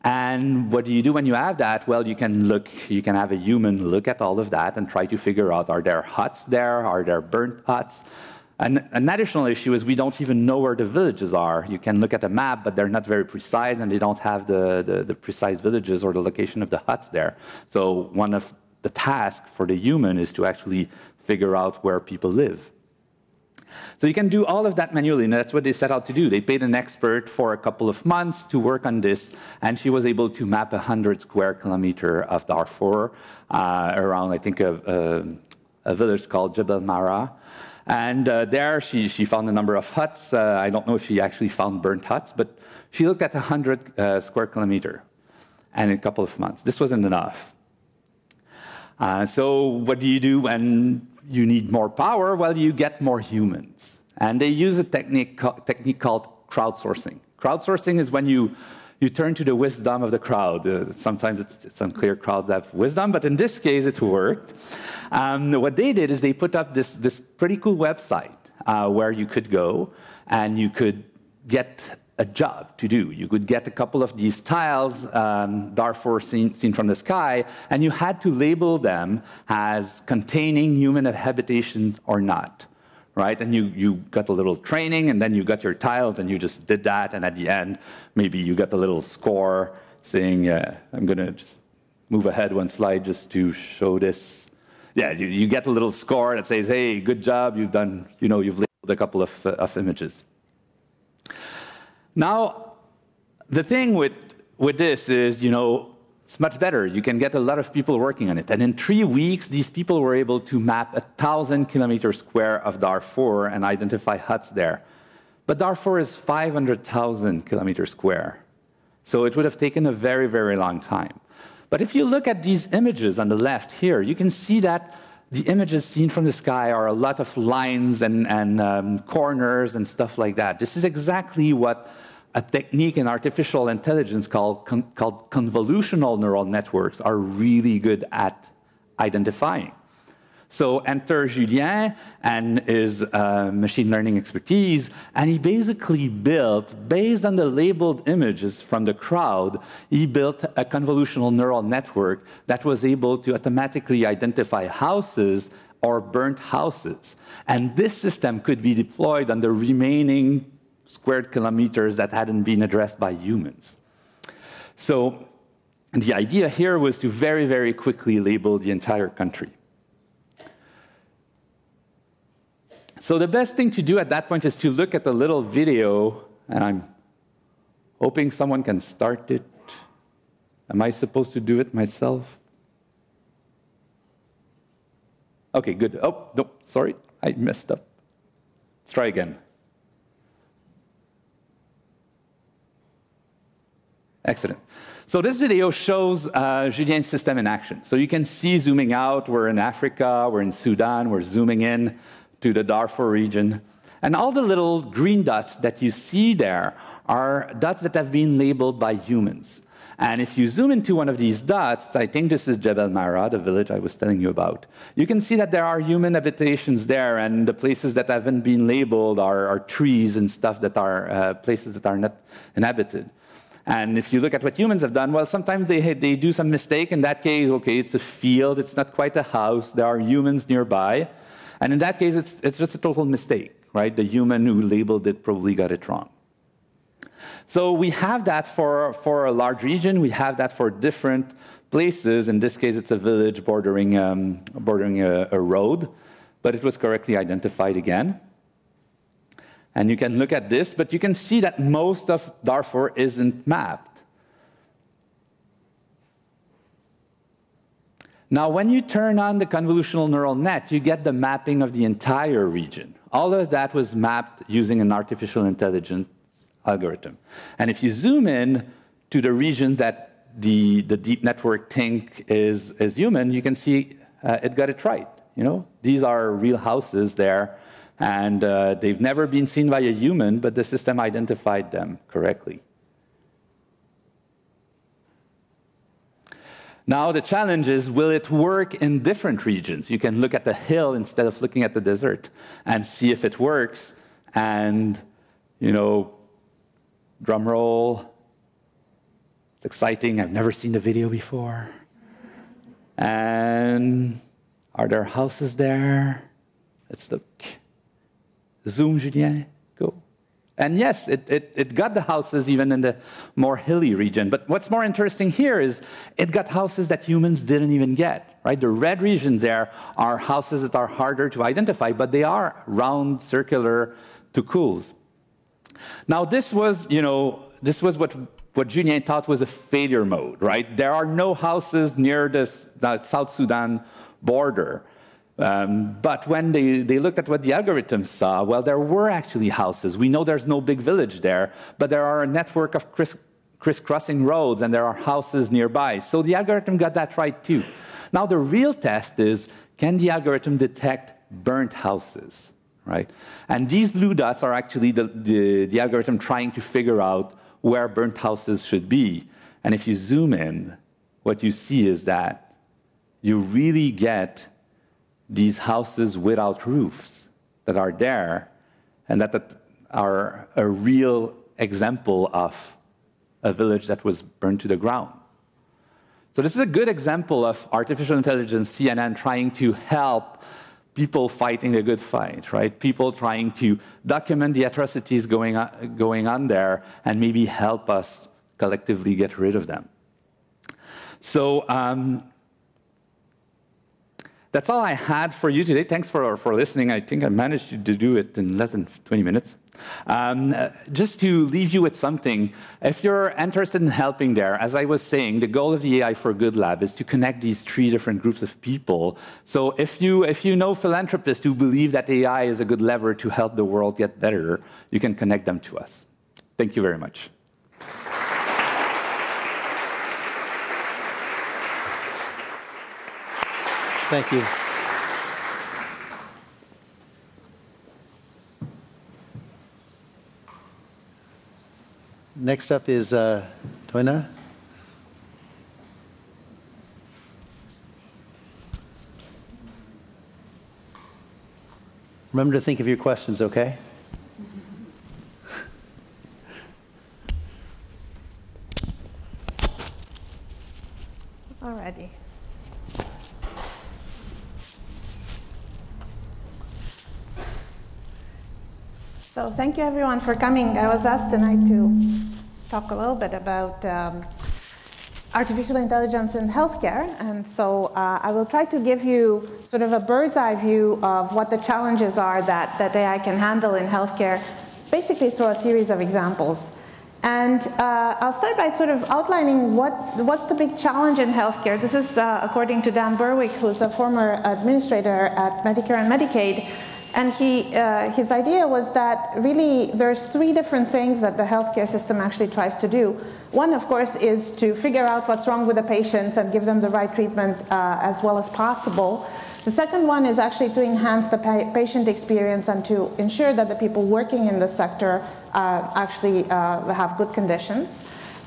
And what do you do when you have that? Well, you can look, you can have a human look at all of that and try to figure out, are there huts there? Are there burnt huts? And an additional issue is we don't even know where the villages are. You can look at a map, but they're not very precise, and they don't have the, the, the precise villages or the location of the huts there. So one of the tasks for the human is to actually figure out where people live. So you can do all of that manually, and that's what they set out to do. They paid an expert for a couple of months to work on this, and she was able to map one hundred square kilometers of Darfur uh, around, I think, a, a, a village called Jebel Mara. And uh, there she, she found a number of huts. Uh, I don't know if she actually found burnt huts, but she looked at one hundred uh, square kilometers in a couple of months. This wasn't enough. Uh, so what do you do when you need more power? Well, you get more humans. And they use a technique, technique called crowdsourcing. Crowdsourcing is when you, you turn to the wisdom of the crowd. Uh, sometimes it's, it's unclear crowds have wisdom, but in this case, it worked. Um, what they did is they put up this, this pretty cool website uh, where you could go and you could get a job to do. You could get a couple of these tiles, um, Darfur seen, seen from the sky, and you had to label them as containing human habitations or not, right? And you, you got a little training, and then you got your tiles, and you just did that, and at the end, maybe you got a little score saying, uh, I'm gonna just move ahead one slide just to show this. Yeah, you, you get a little score that says, hey, good job, you've done, you know, you've labeled a couple of, uh, of images. Now, the thing with, with this is, you know, it's much better. You can get a lot of people working on it. And in three weeks, these people were able to map a thousand kilometers square of Darfur and identify huts there. But Darfur is five hundred thousand kilometers square. So it would have taken a very, very long time. But if you look at these images on the left here, you can see that the images seen from the sky are a lot of lines and, and um, corners and stuff like that. This is exactly what a technique in artificial intelligence called, con, called convolutional neural networks are really good at identifying. So enter Julien and his uh, machine learning expertise, and he basically built, based on the labeled images from the crowd, he built a convolutional neural network that was able to automatically identify houses or burnt houses. And this system could be deployed on the remaining squared kilometers that hadn't been addressed by humans. So the idea here was to very, very quickly label the entire country. So the best thing to do at that point is to look at a little video, and I'm hoping someone can start it. Am I supposed to do it myself? Okay, good. Oh, no, sorry, I messed up. Let's try again. Excellent. So this video shows uh, Julien's system in action. So you can see zooming out, we're in Africa, we're in Sudan, we're zooming in to the Darfur region. And all the little green dots that you see there are dots that have been labeled by humans. And if you zoom into one of these dots, I think this is Jebel Mara, the village I was telling you about, you can see that there are human habitations there, and the places that haven't been labeled are, are trees and stuff that are uh, places that are not inhabited. And if you look at what humans have done, well, sometimes they, they do some mistake. In that case, okay, it's a field, it's not quite a house, there are humans nearby. And in that case, it's, it's just a total mistake, right? The human who labeled it probably got it wrong. So we have that for, for a large region, we have that for different places. In this case, it's a village bordering, um, bordering a, a road, but it was correctly identified again. And you can look at this, but you can see that most of Darfur isn't mapped. Now, when you turn on the convolutional neural net, you get the mapping of the entire region. All of that was mapped using an artificial intelligence algorithm. And if you zoom in to the region that the, the deep network think is, is human, you can see uh, it got it right. You know, these are real houses there. And uh, they've never been seen by a human, but the system identified them correctly. Now the challenge is, will it work in different regions? You can look at the hill instead of looking at the desert and see if it works. And, you know, drum roll. It's exciting. I've never seen the video before. And are there houses there? Let's look. Zoom, Julien, go. And yes, it, it, it got the houses even in the more hilly region. But what's more interesting here is it got houses that humans didn't even get, right? The red regions there are houses that are harder to identify, but they are round, circular tukuls. Now this was, you know, this was what, what Julien thought was a failure mode, right? There are no houses near the South Sudan border. Um, but when they, they looked at what the algorithm saw, well, there were actually houses. We know there's no big village there, but there are a network of criss, crisscrossing roads, and there are houses nearby. So the algorithm got that right, too. Now, the real test is, can the algorithm detect burnt houses, right? And these blue dots are actually the, the, the algorithm trying to figure out where burnt houses should be. And if you zoom in, what you see is that you really get these houses without roofs that are there, and that, that are a real example of a village that was burned to the ground. So this is a good example of artificial intelligence C N N trying to help people fighting a good fight, right? People trying to document the atrocities going on, going on there and maybe help us collectively get rid of them. So, um, that's all I had for you today. Thanks for, for listening. I think I managed to do it in less than twenty minutes. Um, just to leave you with something, if you're interested in helping there, as I was saying, the goal of the A I for Good Lab is to connect these three different groups of people. So if you, if you know philanthropists who believe that A I is a good lever to help the world get better, you can connect them to us. Thank you very much. Thank you. Next up is uh, Doina. Remember to think of your questions, okay? Alrighty. So thank you everyone for coming. I was asked tonight to talk a little bit about um, artificial intelligence in healthcare. And so uh, I will try to give you sort of a bird's eye view of what the challenges are that, that A I can handle in healthcare, basically through a series of examples. And uh, I'll start by sort of outlining what, what's the big challenge in healthcare. This is uh, according to Dan Berwick, who's a former administrator at Medicare and Medicaid. And he, uh, his idea was that really there's three different things that the healthcare system actually tries to do. One, of course, is to figure out what's wrong with the patients and give them the right treatment uh, as well as possible. The second one is actually to enhance the pa- patient experience and to ensure that the people working in the sector uh, actually uh, have good conditions.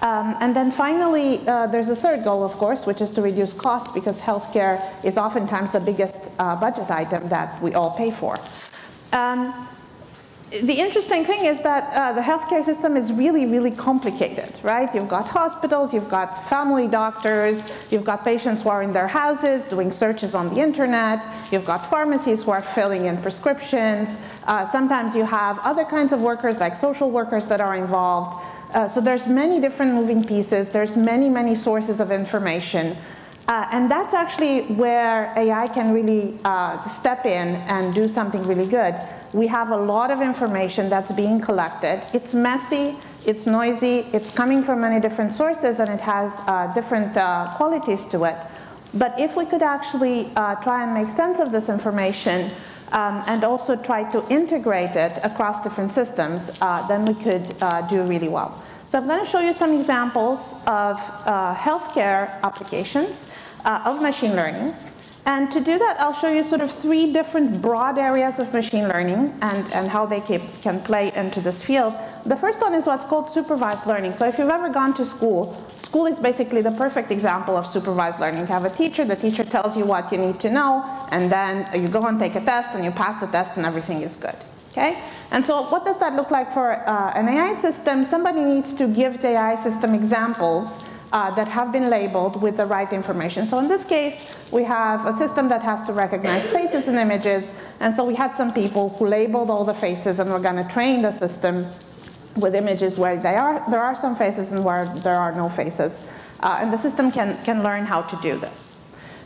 Um, and then finally, uh, there's a third goal, of course, which is to reduce costs, because healthcare is oftentimes the biggest uh, budget item that we all pay for. Um, The interesting thing is that uh, the healthcare system is really, really complicated, right? You've got hospitals, you've got family doctors, you've got patients who are in their houses doing searches on the internet, you've got pharmacies who are filling in prescriptions. Uh, sometimes you have other kinds of workers like social workers that are involved. Uh, so there's many different moving pieces. There's many, many sources of information. Uh, and that's actually where A I can really uh, step in and do something really good. We have a lot of information that's being collected. It's messy, it's noisy, it's coming from many different sources, and it has uh, different uh, qualities to it. But if we could actually uh, try and make sense of this information um, and also try to integrate it across different systems, uh, then we could uh, do really well. So I'm going to show you some examples of uh, healthcare applications uh, of machine learning. And to do that, I'll show you sort of three different broad areas of machine learning and, and how they can play into this field. The first one is what's called supervised learning. So if you've ever gone to school, school is basically the perfect example of supervised learning. You have a teacher, the teacher tells you what you need to know, and then you go and take a test, and you pass the test, and everything is good. Okay? And so what does that look like for uh, an A I system? Somebody needs to give the A I system examples uh, that have been labeled with the right information. So in this case, we have a system that has to recognize faces and images. And so we had some people who labeled all the faces, and we're going to train the system with images where they are, there are some faces and where there are no faces. Uh, and the system can, can learn how to do this.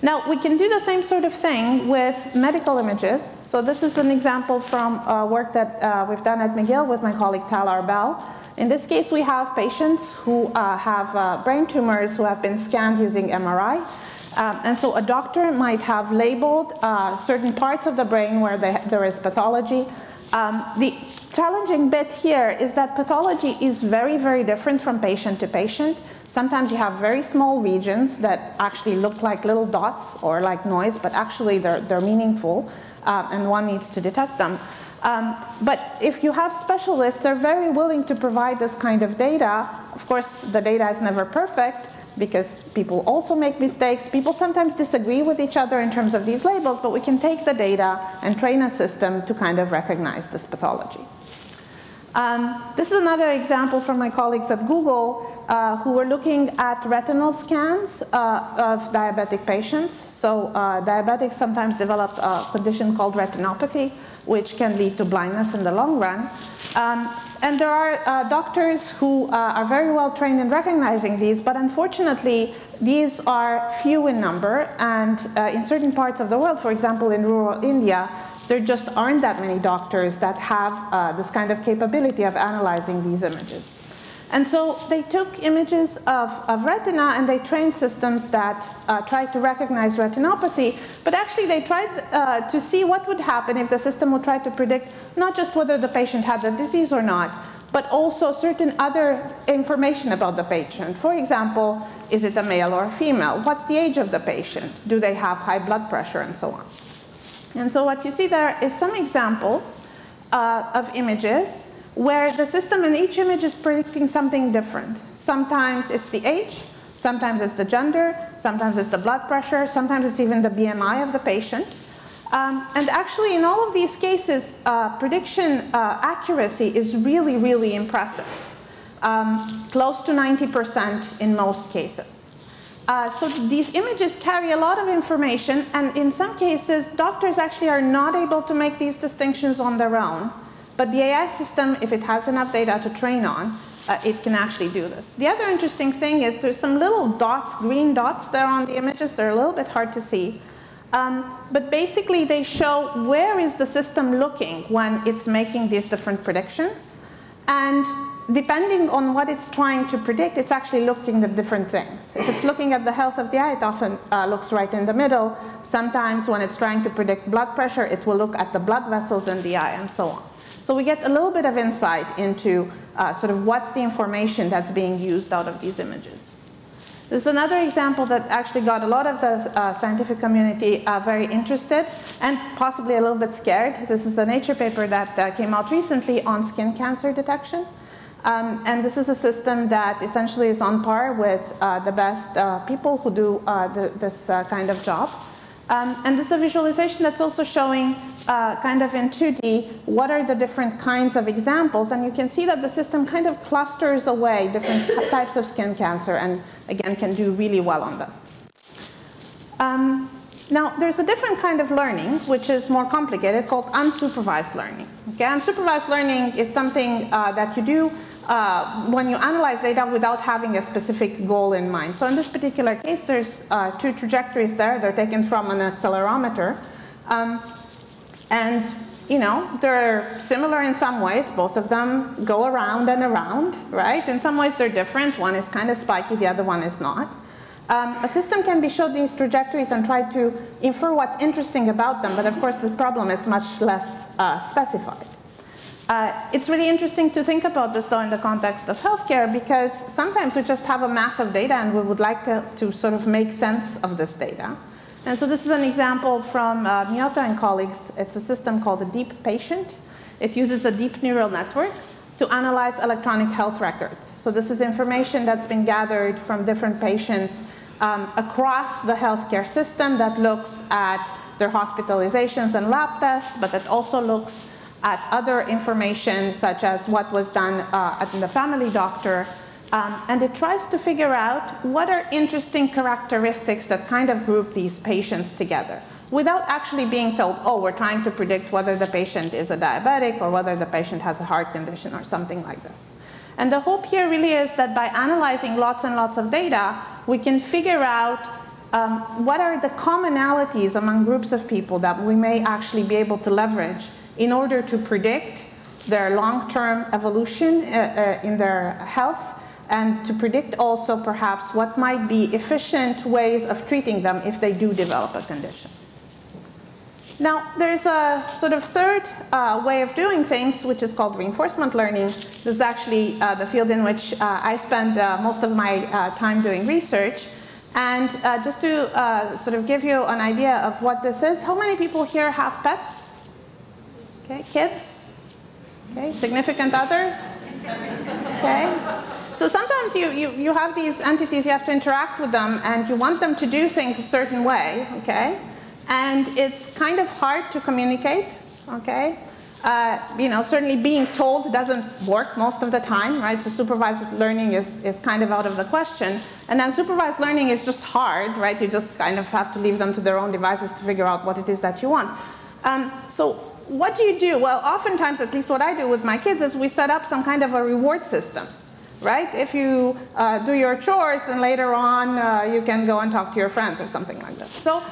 Now, we can do the same sort of thing with medical images. So this is an example from uh, work that uh, we've done at McGill with my colleague Tal Arbel. In this case, we have patients who uh, have uh, brain tumors who have been scanned using M R I. Um, and so a doctor might have labeled uh, certain parts of the brain where they, there is pathology. Um, the challenging bit here is that pathology is very, very different from patient to patient. Sometimes you have very small regions that actually look like little dots or like noise, but actually they're, they're meaningful, uh, and one needs to detect them. Um, but if you have specialists, they're very willing to provide this kind of data. Of course, the data is never perfect because people also make mistakes. People sometimes disagree with each other in terms of these labels, but we can take the data and train a system to kind of recognize this pathology. Um, this is another example from my colleagues at Google, Uh, who were looking at retinal scans uh, of diabetic patients. So uh, diabetics sometimes develop a condition called retinopathy, which can lead to blindness in the long run. Um, and there are uh, doctors who uh, are very well trained in recognizing these, but unfortunately, these are few in number. And uh, in certain parts of the world, for example, in rural India, there just aren't that many doctors that have uh, this kind of capability of analyzing these images. And so they took images of, of retina, and they trained systems that uh, tried to recognize retinopathy, but actually they tried uh, to see what would happen if the system would try to predict not just whether the patient had the disease or not, but also certain other information about the patient. For example, is it a male or a female? What's the age of the patient? Do they have high blood pressure, and so on? And so what you see there is some examples uh, of images where the system in each image is predicting something different. Sometimes it's the age, sometimes it's the gender, sometimes it's the blood pressure, sometimes it's even the B M I of the patient. Um, and actually, in all of these cases, uh, prediction uh, accuracy is really, really impressive. Um, close to ninety percent in most cases. Uh, so these images carry a lot of information, and in some cases, doctors actually are not able to make these distinctions on their own. But the A I system, if it has enough data to train on, uh, it can actually do this. The other interesting thing is there's some little dots, green dots there on the images. They're a little bit hard to see. Um, but basically, they show where is the system looking when it's making these different predictions. And depending on what it's trying to predict, it's actually looking at different things. If it's looking at the health of the eye, it often uh, looks right in the middle. Sometimes when it's trying to predict blood pressure, it will look at the blood vessels in the eye, and so on. So we get a little bit of insight into uh, sort of what's the information that's being used out of these images. This is another example that actually got a lot of the uh, scientific community uh, very interested and possibly a little bit scared. This is a Nature paper that uh, came out recently on skin cancer detection. Um, and this is a system that essentially is on par with uh, the best uh, people who do uh, the, this uh, kind of job. Um, and this is a visualization that's also showing uh, kind of in two D what are the different kinds of examples. And you can see that the system kind of clusters away different types of skin cancer and, again, can do really well on this. Um, now, there's a different kind of learning, which is more complicated, called unsupervised learning. Okay? Unsupervised learning is something uh, that you do Uh, when you analyze data without having a specific goal in mind. So in this particular case, there's uh, two trajectories there. They're taken from an accelerometer. Um, and, you know, they're similar in some ways. Both of them go around and around, right? In some ways, they're different. One is kind of spiky. The other one is not. Um, a system can be shown these trajectories and try to infer what's interesting about them. But, of course, the problem is much less uh, specified. Uh, it's really interesting to think about this, though, in the context of healthcare, because sometimes we just have a mass of data and we would like to, to sort of make sense of this data. And so this is an example from uh, Miotta and colleagues. It's a system called a Deep Patient. It uses a deep neural network to analyze electronic health records. So this is information that's been gathered from different patients um, across the healthcare system that looks at their hospitalizations and lab tests, but it also looks at other information, such as what was done uh, at the family doctor. Um, and it tries to figure out what are interesting characteristics that kind of group these patients together, without actually being told, oh, we're trying to predict whether the patient is a diabetic or whether the patient has a heart condition or something like this. And the hope here really is that by analyzing lots and lots of data, we can figure out um, what are the commonalities among groups of people that we may actually be able to leverage in order to predict their long-term evolution uh, uh, in their health, and to predict also perhaps what might be efficient ways of treating them if they do develop a condition. Now, there's a sort of third uh, way of doing things, which is called reinforcement learning. This is actually uh, the field in which uh, I spend uh, most of my uh, time doing research. And uh, just to uh, sort of give you an idea of what this is, how many people here have pets? Okay, kids? Okay, significant others? Okay. So sometimes you, you, you have these entities, you have to interact with them, and you want them to do things a certain way, okay? And it's kind of hard to communicate, okay? Uh, you know, certainly being told doesn't work most of the time, right? So supervised learning is, is kind of out of the question. And then supervised learning is just hard, right? You just kind of have to leave them to their own devices to figure out what it is that you want. Um, so. What do you do? Well, oftentimes, at least what I do with my kids, is we set up some kind of a reward system, right? If you uh, do your chores, then later on uh, you can go and talk to your friends or something like that. So,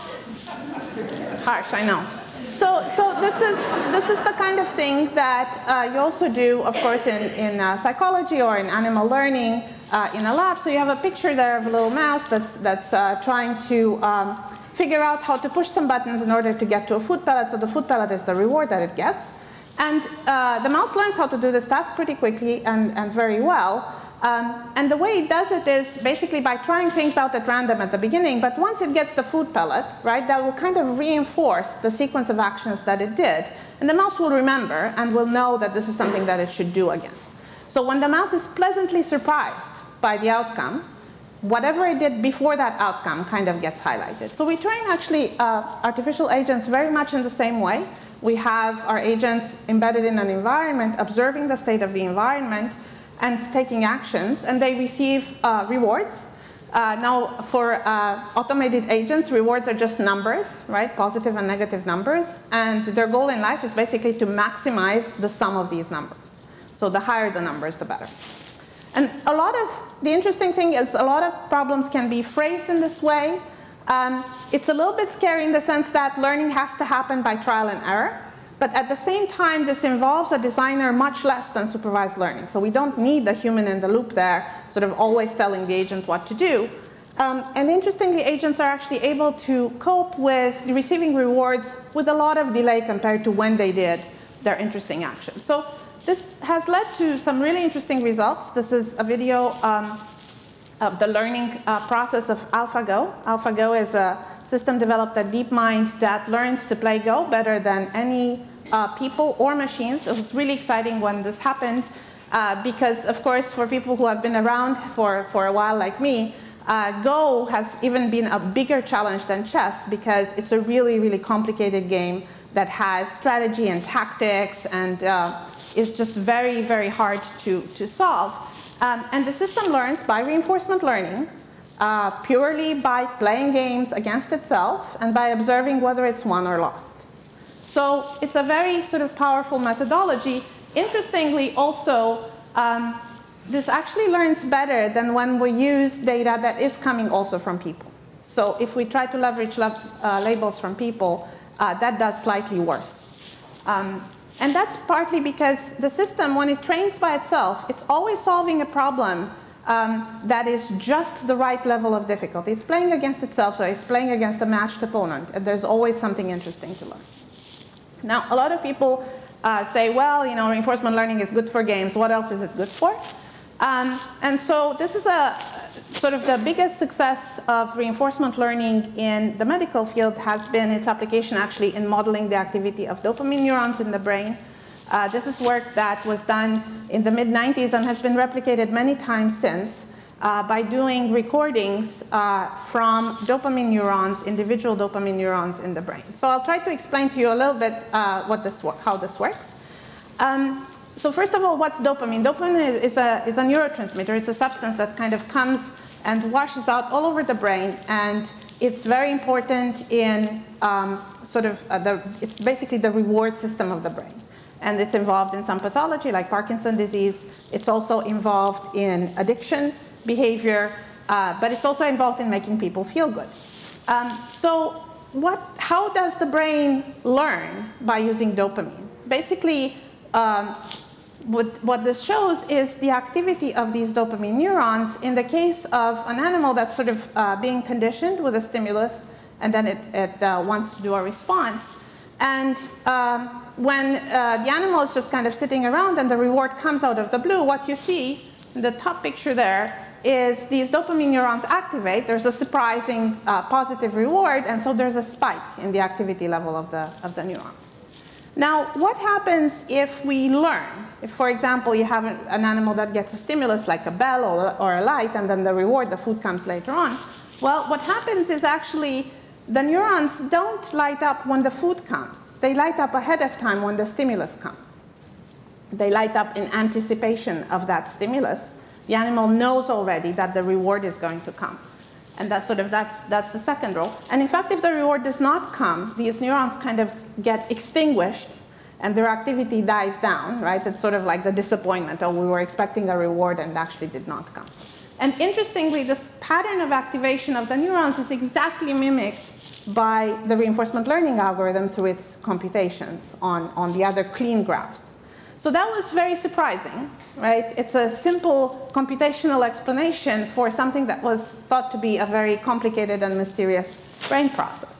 harsh, I know. So, so this is this is the kind of thing that uh, you also do, of course, in in uh, psychology or in animal learning uh, in a lab. So you have a picture there of a little mouse that's that's uh, trying to. Um, figure out how to push some buttons in order to get to a food pellet. So the food pellet is the reward that it gets. And uh, the mouse learns how to do this task pretty quickly and, and very well. Um, and the way it does it is basically by trying things out at random at the beginning. But once it gets the food pellet, right, that will kind of reinforce the sequence of actions that it did. And the mouse will remember and will know that this is something that it should do again. So when the mouse is pleasantly surprised by the outcome, whatever it did before that outcome kind of gets highlighted. So we train actually uh, artificial agents very much in the same way. We have our agents embedded in an environment, observing the state of the environment and taking actions, and they receive uh, rewards. Uh, now, for uh, automated agents, rewards are just numbers, right? Positive and negative numbers. And their goal in life is basically to maximize the sum of these numbers. So the higher the numbers, the better. And a lot of the interesting thing is a lot of problems can be phrased in this way. Um, it's a little bit scary in the sense that learning has to happen by trial and error. But at the same time, this involves a designer much less than supervised learning. So we don't need the human in the loop there, sort of always telling the agent what to do. Um, and interestingly, agents are actually able to cope with receiving rewards with a lot of delay compared to when they did their interesting action. So, this has led to some really interesting results. This is a video um, of the learning uh, process of AlphaGo. AlphaGo is a system developed at DeepMind that learns to play Go better than any uh, people or machines. It was really exciting when this happened uh, because, of course, for people who have been around for, for a while like me, Uh, Go has even been a bigger challenge than chess because it's a really, really complicated game that has strategy and tactics, and uh, is just very, very hard to, to solve. Um, and the system learns by reinforcement learning, uh, purely by playing games against itself and by observing whether it's won or lost. So it's a very sort of powerful methodology. Interestingly also, um, this actually learns better than when we use data that is coming also from people. So if we try to leverage lab, uh, labels from people, uh, that does slightly worse. Um, and that's partly because the system, when it trains by itself, it's always solving a problem um, that is just the right level of difficulty. It's playing against itself, so it's playing against a matched opponent, and there's always something interesting to learn. Now, a lot of people uh, say, well, you know, reinforcement learning is good for games. What else is it good for? Um, and so this is a sort of the biggest success of reinforcement learning in the medical field has been its application actually in modeling the activity of dopamine neurons in the brain. Uh, this is work that was done in the mid nineties and has been replicated many times since uh, by doing recordings uh, from dopamine neurons, individual dopamine neurons in the brain. So I'll try to explain to you a little bit uh, what this, how this works. Um, So first of all, what's dopamine? Dopamine is a, is a neurotransmitter. It's a substance that kind of comes and washes out all over the brain. And it's very important in um, sort of uh, the, it's basically the reward system of the brain. And it's involved in some pathology like Parkinson's disease. It's also involved in addiction behavior, uh, but it's also involved in making people feel good. Um, so what, how does the brain learn by using dopamine? Basically, Um, what, what this shows is the activity of these dopamine neurons in the case of an animal that's sort of uh, being conditioned with a stimulus, and then it, it uh, wants to do a response. And um, when uh, the animal is just kind of sitting around and the reward comes out of the blue, what you see in the top picture there is these dopamine neurons activate. There's a surprising uh, positive reward, and so there's a spike in the activity level of the, of the neuron. Now, what happens if we learn? If, for example, you have an animal that gets a stimulus like a bell or, or a light, and then the reward, the food, comes later on. Well, what happens is actually the neurons don't light up when the food comes. They light up ahead of time when the stimulus comes. They light up in anticipation of that stimulus. The animal knows already that the reward is going to come. And that's sort of that's that's the second rule. And in fact, if the reward does not come, these neurons kind of get extinguished, and their activity dies down. Right? It's sort of like the disappointment. Oh, we were expecting a reward, and actually did not come. And interestingly, this pattern of activation of the neurons is exactly mimicked by the reinforcement learning algorithm through its computations on on the other clean graphs. So that was very surprising, right? It's a simple computational explanation for something that was thought to be a very complicated and mysterious brain process.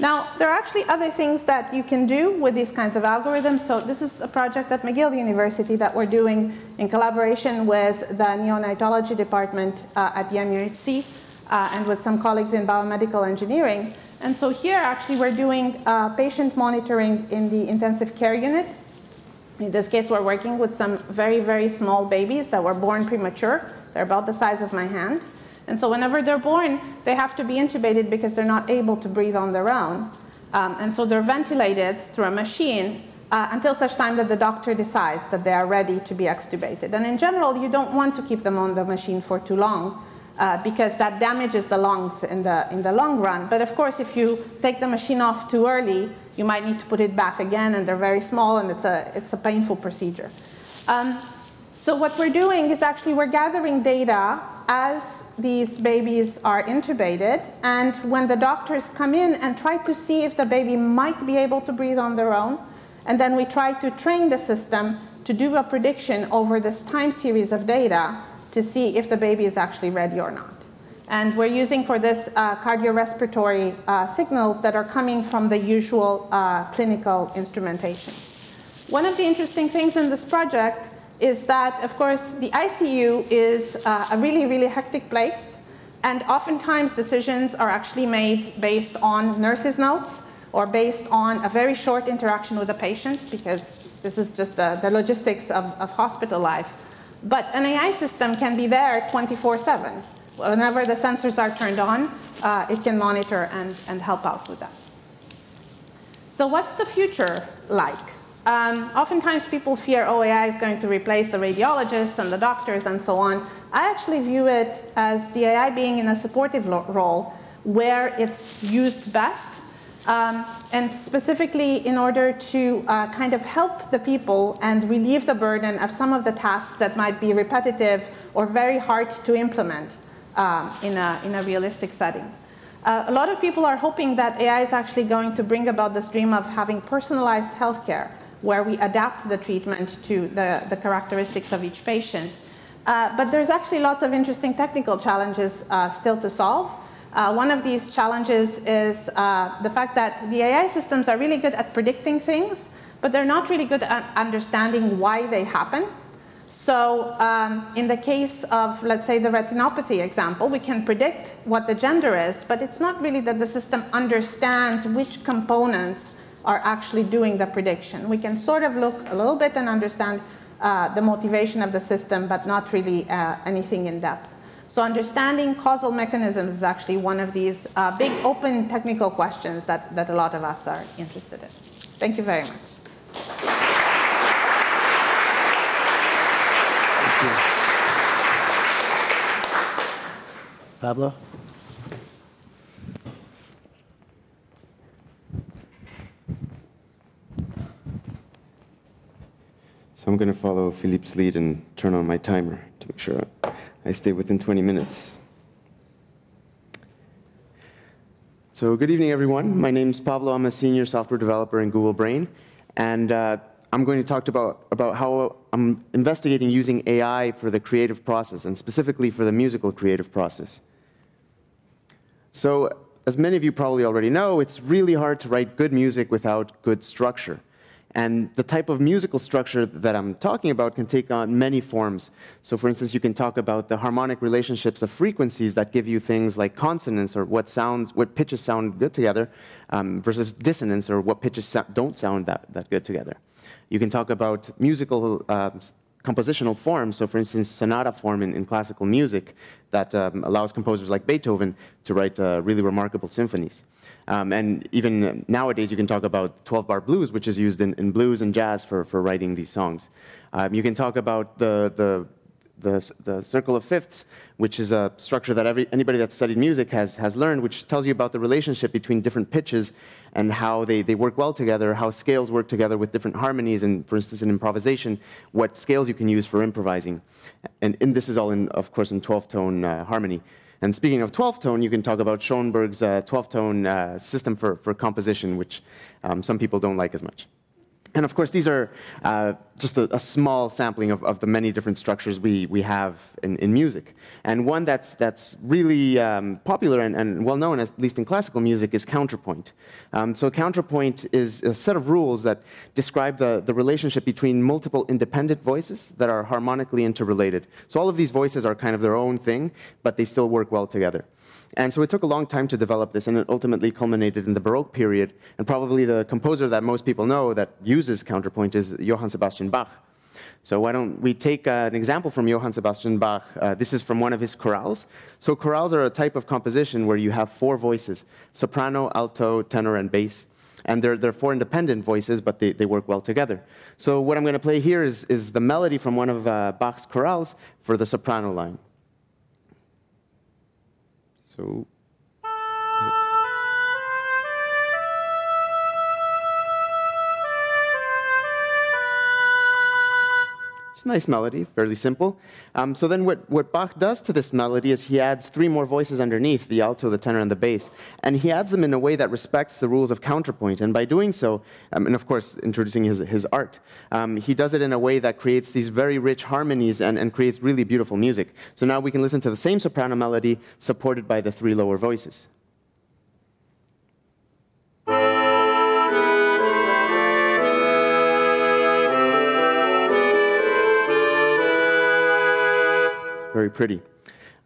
Now, there are actually other things that you can do with these kinds of algorithms. So this is a project at McGill University that we're doing in collaboration with the neonatology department uh, at the M U H C uh, and with some colleagues in biomedical engineering. And so here, actually, we're doing uh, patient monitoring in the intensive care unit. In this case, we're working with some very, very small babies that were born premature. They're about the size of my hand. And so whenever they're born, they have to be intubated because they're not able to breathe on their own. Um, and so they're ventilated through a machine uh, until such time that the doctor decides that they are ready to be extubated. And in general, you don't want to keep them on the machine for too long uh, because that damages the lungs in the, in the long run. But of course, if you take the machine off too early, you might need to put it back again, and they're very small, and it's a, it's a painful procedure. Um, so what we're doing is actually we're gathering data as these babies are intubated, and when the doctors come in and try to see if the baby might be able to breathe on their own, and then we try to train the system to do a prediction over this time series of data to see if the baby is actually ready or not. And we're using for this uh, cardiorespiratory uh, signals that are coming from the usual uh, clinical instrumentation. One of the interesting things in this project is that, of course, the I C U is uh, a really, really hectic place. And oftentimes, decisions are actually made based on nurses' notes or based on a very short interaction with a patient, because this is just the, the logistics of, of hospital life. But an A I system can be there twenty-four seven. whenever the sensors are turned on, uh, it can monitor and, and help out with that. So what's the future like? Um, oftentimes people fear, oh, A I is going to replace the radiologists and the doctors and so on. I actually view it as the A I being in a supportive role where it's used best, um, and specifically in order to uh, kind of help the people and relieve the burden of some of the tasks that might be repetitive or very hard to implement um, in a, in a realistic setting. Uh, a lot of people are hoping that A I is actually going to bring about this dream of having personalized healthcare, where we adapt the treatment to the, the characteristics of each patient. Uh, but there's actually lots of interesting technical challenges uh, still to solve. Uh, one of these challenges is uh, the fact that the A I systems are really good at predicting things, but they're not really good at understanding why they happen. So um, in the case of, let's say, the retinopathy example, we can predict what the gender is, but it's not really that the system understands which components are actually doing the prediction. We can sort of look a little bit and understand uh, the motivation of the system, but not really uh, anything in depth. So understanding causal mechanisms is actually one of these uh, big open technical questions that, that a lot of us are interested in. Thank you very much. Pablo? So I'm going to follow Philippe's lead and turn on my timer to make sure I stay within twenty minutes. So good evening, everyone. My name is Pablo. I'm a senior software developer in Google Brain. And uh, I'm going to talk about, about how I'm investigating using A I for the creative process, and specifically for the musical creative process. So, as many of you probably already know, it's really hard to write good music without good structure. And the type of musical structure that I'm talking about can take on many forms. So, for instance, you can talk about the harmonic relationships of frequencies that give you things like consonance, or what sounds, what pitches sound good together, um, versus dissonance, or what pitches so- don't sound that, that good together. You can talk about musical uh, compositional forms, so for instance, sonata form in, in classical music that um, allows composers like Beethoven to write uh, really remarkable symphonies. Um, and even nowadays, you can talk about twelve-bar blues, which is used in, in blues and jazz for, for writing these songs. Um, you can talk about the, the, the, the circle of fifths, which is a structure that every, anybody that's studied music has, has learned, which tells you about the relationship between different pitches and how they, they work well together, how scales work together with different harmonies, and for instance in improvisation, what scales you can use for improvising. And, and this is all, in, of course, in twelve-tone uh, harmony. And speaking of twelve-tone, you can talk about Schoenberg's uh, twelve-tone uh, system for, for composition, which um, some people don't like as much. And of course, these are uh, just a, a small sampling of, of the many different structures we, we have in, in music. And one that's, that's really um, popular and, and well-known, at least in classical music, is counterpoint. Um, so counterpoint is a set of rules that describe the, the relationship between multiple independent voices that are harmonically interrelated. So all of these voices are kind of their own thing, but they still work well together. And so it took a long time to develop this, and it ultimately culminated in the Baroque period. And probably the composer that most people know that uses counterpoint is Johann Sebastian Bach. So why don't we take uh, an example from Johann Sebastian Bach. Uh, this is from one of his chorales. So chorales are a type of composition where you have four voices, soprano, alto, tenor, and bass. And they're, they're four independent voices, but they, they work well together. So what I'm going to play here is, is the melody from one of uh, Bach's chorales for the soprano line. So, it's a nice melody, fairly simple. Um, so then what, what Bach does to this melody is he adds three more voices underneath, the alto, the tenor, and the bass. And he adds them in a way that respects the rules of counterpoint. And by doing so, um, and of course, introducing his, his art, um, he does it in a way that creates these very rich harmonies and, and creates really beautiful music. So now we can listen to the same soprano melody supported by the three lower voices. Very pretty.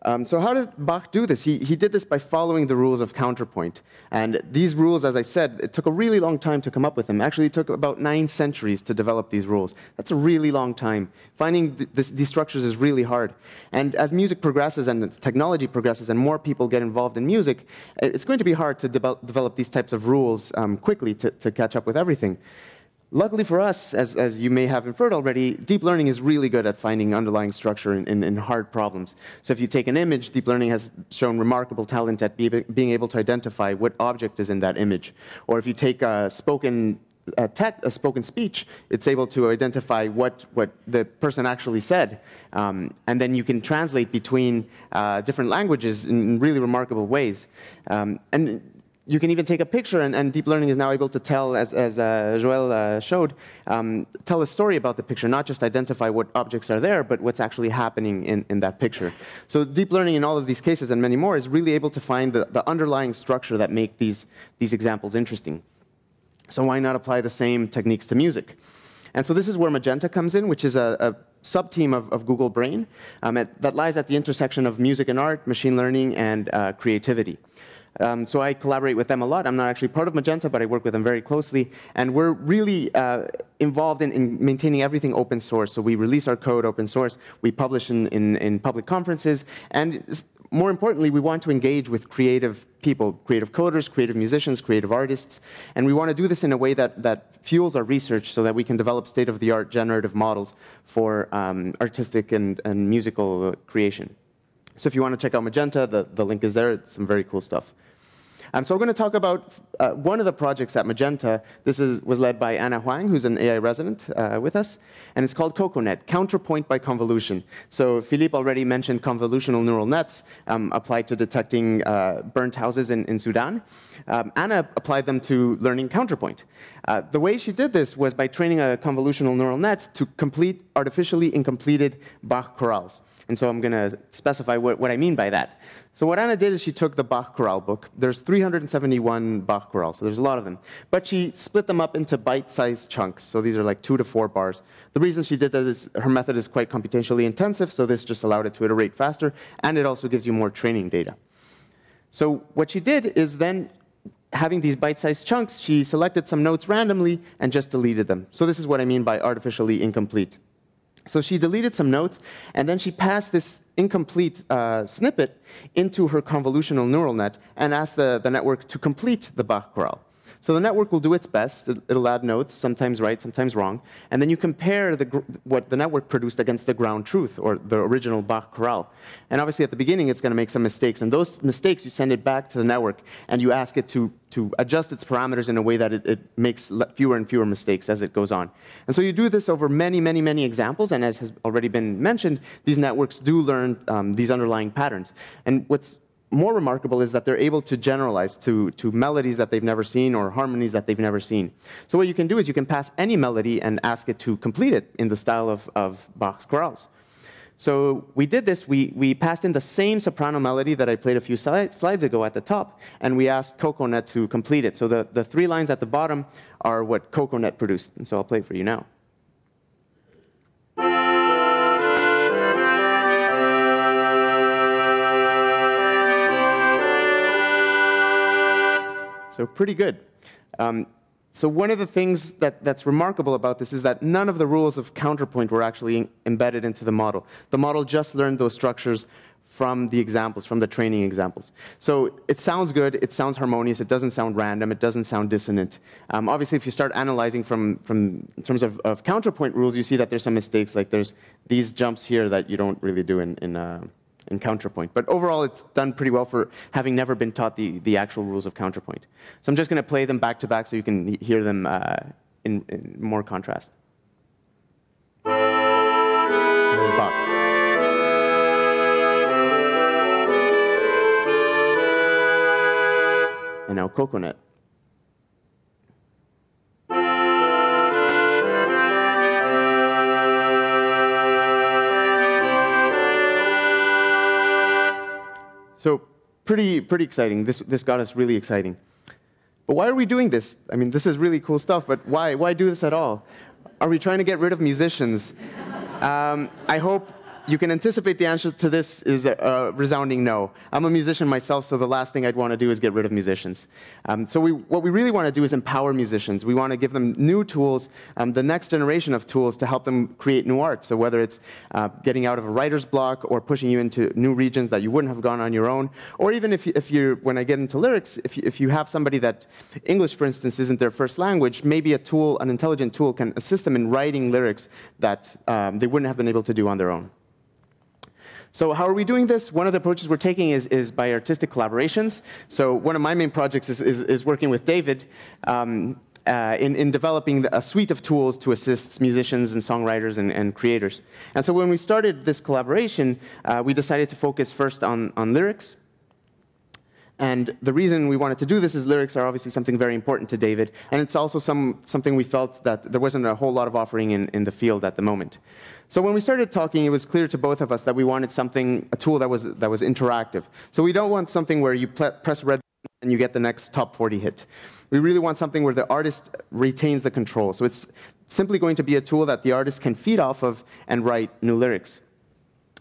Um, so how did Bach do this? He, he did this by following the rules of counterpoint. And these rules, as I said, it took a really long time to come up with them. Actually, it took about nine centuries to develop these rules. That's a really long time. Finding th this, these structures is really hard. And as music progresses and as technology progresses and more people get involved in music, it's going to be hard to de develop these types of rules um, quickly to, to catch up with everything. Luckily for us, as, as you may have inferred already, deep learning is really good at finding underlying structure in, in, in hard problems. So if you take an image, deep learning has shown remarkable talent at be, being able to identify what object is in that image. Or if you take a spoken, a tech, a spoken speech, it's able to identify what, what the person actually said. Um, and then you can translate between uh, different languages in really remarkable ways. Um, and You can even take a picture, and, and deep learning is now able to tell, as, as uh, Joël uh, showed, um, tell a story about the picture, not just identify what objects are there, but what's actually happening in, in that picture. So deep learning in all of these cases and many more is really able to find the, the underlying structure that make these, these examples interesting. So why not apply the same techniques to music? And so this is where Magenta comes in, which is a, a sub-team of, of Google Brain um, at, that lies at the intersection of music and art, machine learning, and uh, creativity. Um, so I collaborate with them a lot. I'm not actually part of Magenta, but I work with them very closely. And we're really uh, involved in, in maintaining everything open source. So we release our code open source. We publish in, in, in public conferences. And more importantly, we want to engage with creative people, creative coders, creative musicians, creative artists. And we want to do this in a way that, that fuels our research so that we can develop state-of-the-art generative models for um, artistic and, and musical creation. So if you want to check out Magenta, the, the link is there. It's some very cool stuff. Um, so I'm going to talk about uh, one of the projects at Magenta. This is, was led by Anna Huang, who's an A I resident uh, with us. And it's called CocoNet, Counterpoint by Convolution. So Philippe already mentioned convolutional neural nets um, applied to detecting uh, burnt houses in, in Sudan. Um, Anna applied them to learning counterpoint. Uh, the way she did this was by training a convolutional neural net to complete artificially incompleted Bach chorales. And so I'm going to specify what, what I mean by that. So what Anna did is she took the Bach chorale book. There's three hundred seventy-one Bach chorales, so there's a lot of them. But she split them up into bite-sized chunks. So these are like two to four bars. The reason she did that is her method is quite computationally intensive, so this just allowed it to iterate faster. And it also gives you more training data. So what she did is then, having these bite-sized chunks, she selected some notes randomly and just deleted them. So this is what I mean by artificially incomplete. So she deleted some notes, and then she passed this incomplete uh, snippet into her convolutional neural net and asked the, the network to complete the Bach chorale. So the network will do its best. It'll add notes, sometimes right, sometimes wrong. And then you compare the, what the network produced against the ground truth, or the original Bach chorale. And obviously, at the beginning, it's going to make some mistakes. And those mistakes, you send it back to the network, and you ask it to, to adjust its parameters in a way that it, it makes fewer and fewer mistakes as it goes on. And so you do this over many, many, many examples. And as has already been mentioned, these networks do learn um, these underlying patterns. And what's more remarkable is that they're able to generalize to, to melodies that they've never seen or harmonies that they've never seen. So what you can do is you can pass any melody and ask it to complete it in the style of, of Bach's chorales. So we did this. We, we passed in the same soprano melody that I played a few sli slides ago at the top, and we asked CocoNet to complete it. So the, the three lines at the bottom are what CocoNet produced. And so I'll play it for you now. So pretty good. Um, so one of the things that, that's remarkable about this is that none of the rules of counterpoint were actually embedded into the model. The model just learned those structures from the examples, from the training examples. So it sounds good. It sounds harmonious. It doesn't sound random. It doesn't sound dissonant. Um, obviously, if you start analyzing from, from in terms of, of counterpoint rules, you see that there's some mistakes. Like there's these jumps here that you don't really do in, in uh, in counterpoint. But overall, it's done pretty well for having never been taught the, the actual rules of counterpoint. So I'm just going to play them back to back so you can hear them uh, in, in more contrast. This is Bach. And now CocoNet. So pretty, pretty exciting. This, this got us really exciting. But why are we doing this? I mean, this is really cool stuff, but why, why do this at all? Are we trying to get rid of musicians? um, I hope you can anticipate the answer to this is a, a resounding no. I'm a musician myself, so the last thing I'd want to do is get rid of musicians. Um, so we, what we really want to do is empower musicians. We want to give them new tools, um, the next generation of tools to help them create new art. So whether it's uh, getting out of a writer's block or pushing you into new regions that you wouldn't have gone on your own, or even if, if you're, when I get into lyrics, if you, if you have somebody that English, for instance, isn't their first language, maybe a tool, an intelligent tool can assist them in writing lyrics that um, they wouldn't have been able to do on their own. So how are we doing this? One of the approaches we're taking is, is by artistic collaborations. So one of my main projects is, is, is working with David um, uh, in, in developing a suite of tools to assist musicians and songwriters and, and creators. And so when we started this collaboration, uh, we decided to focus first on, on lyrics. And the reason we wanted to do this is lyrics are obviously something very important to David, and it's also some, something we felt that there wasn't a whole lot of offering in, in the field at the moment. So when we started talking, it was clear to both of us that we wanted something, a tool that was, that was interactive. So we don't want something where you press red and you get the next top forty hit. We really want something where the artist retains the control. So it's simply going to be a tool that the artist can feed off of and write new lyrics.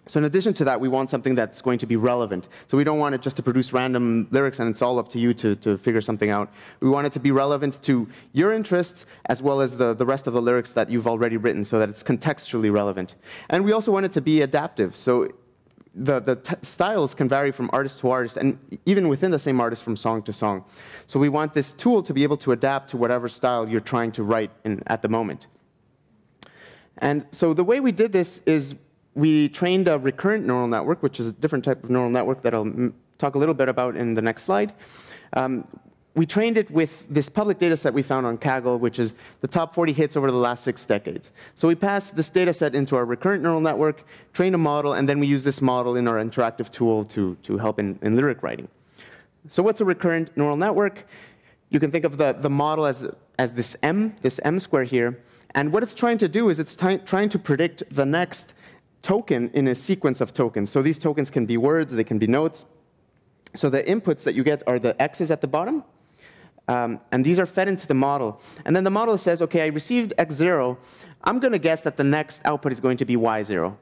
So in addition to that, we want something that's going to be relevant. So we don't want it just to produce random lyrics and it's all up to you to, to figure something out. We want it to be relevant to your interests as well as the, the rest of the lyrics that you've already written so that it's contextually relevant. And we also want it to be adaptive. So the, the t styles can vary from artist to artist and even within the same artist from song to song. So we want this tool to be able to adapt to whatever style you're trying to write in, at the moment. And so the way we did this is we trained a recurrent neural network, which is a different type of neural network that I'll talk a little bit about in the next slide. Um, we trained it with this public data set we found on Kaggle, which is the top forty hits over the last six decades. So we passed this data set into our recurrent neural network, trained a model, and then we used this model in our interactive tool to, to help in, in lyric writing. So what's a recurrent neural network? You can think of the, the model as, as this M, this M square here. And what it's trying to do is it's trying to predict the next token in a sequence of tokens. So these tokens can be words, they can be notes. So the inputs that you get are the X's at the bottom, um, and these are fed into the model. And then the model says, okay, I received X zero, I'm going to guess that the next output is going to be Y zero.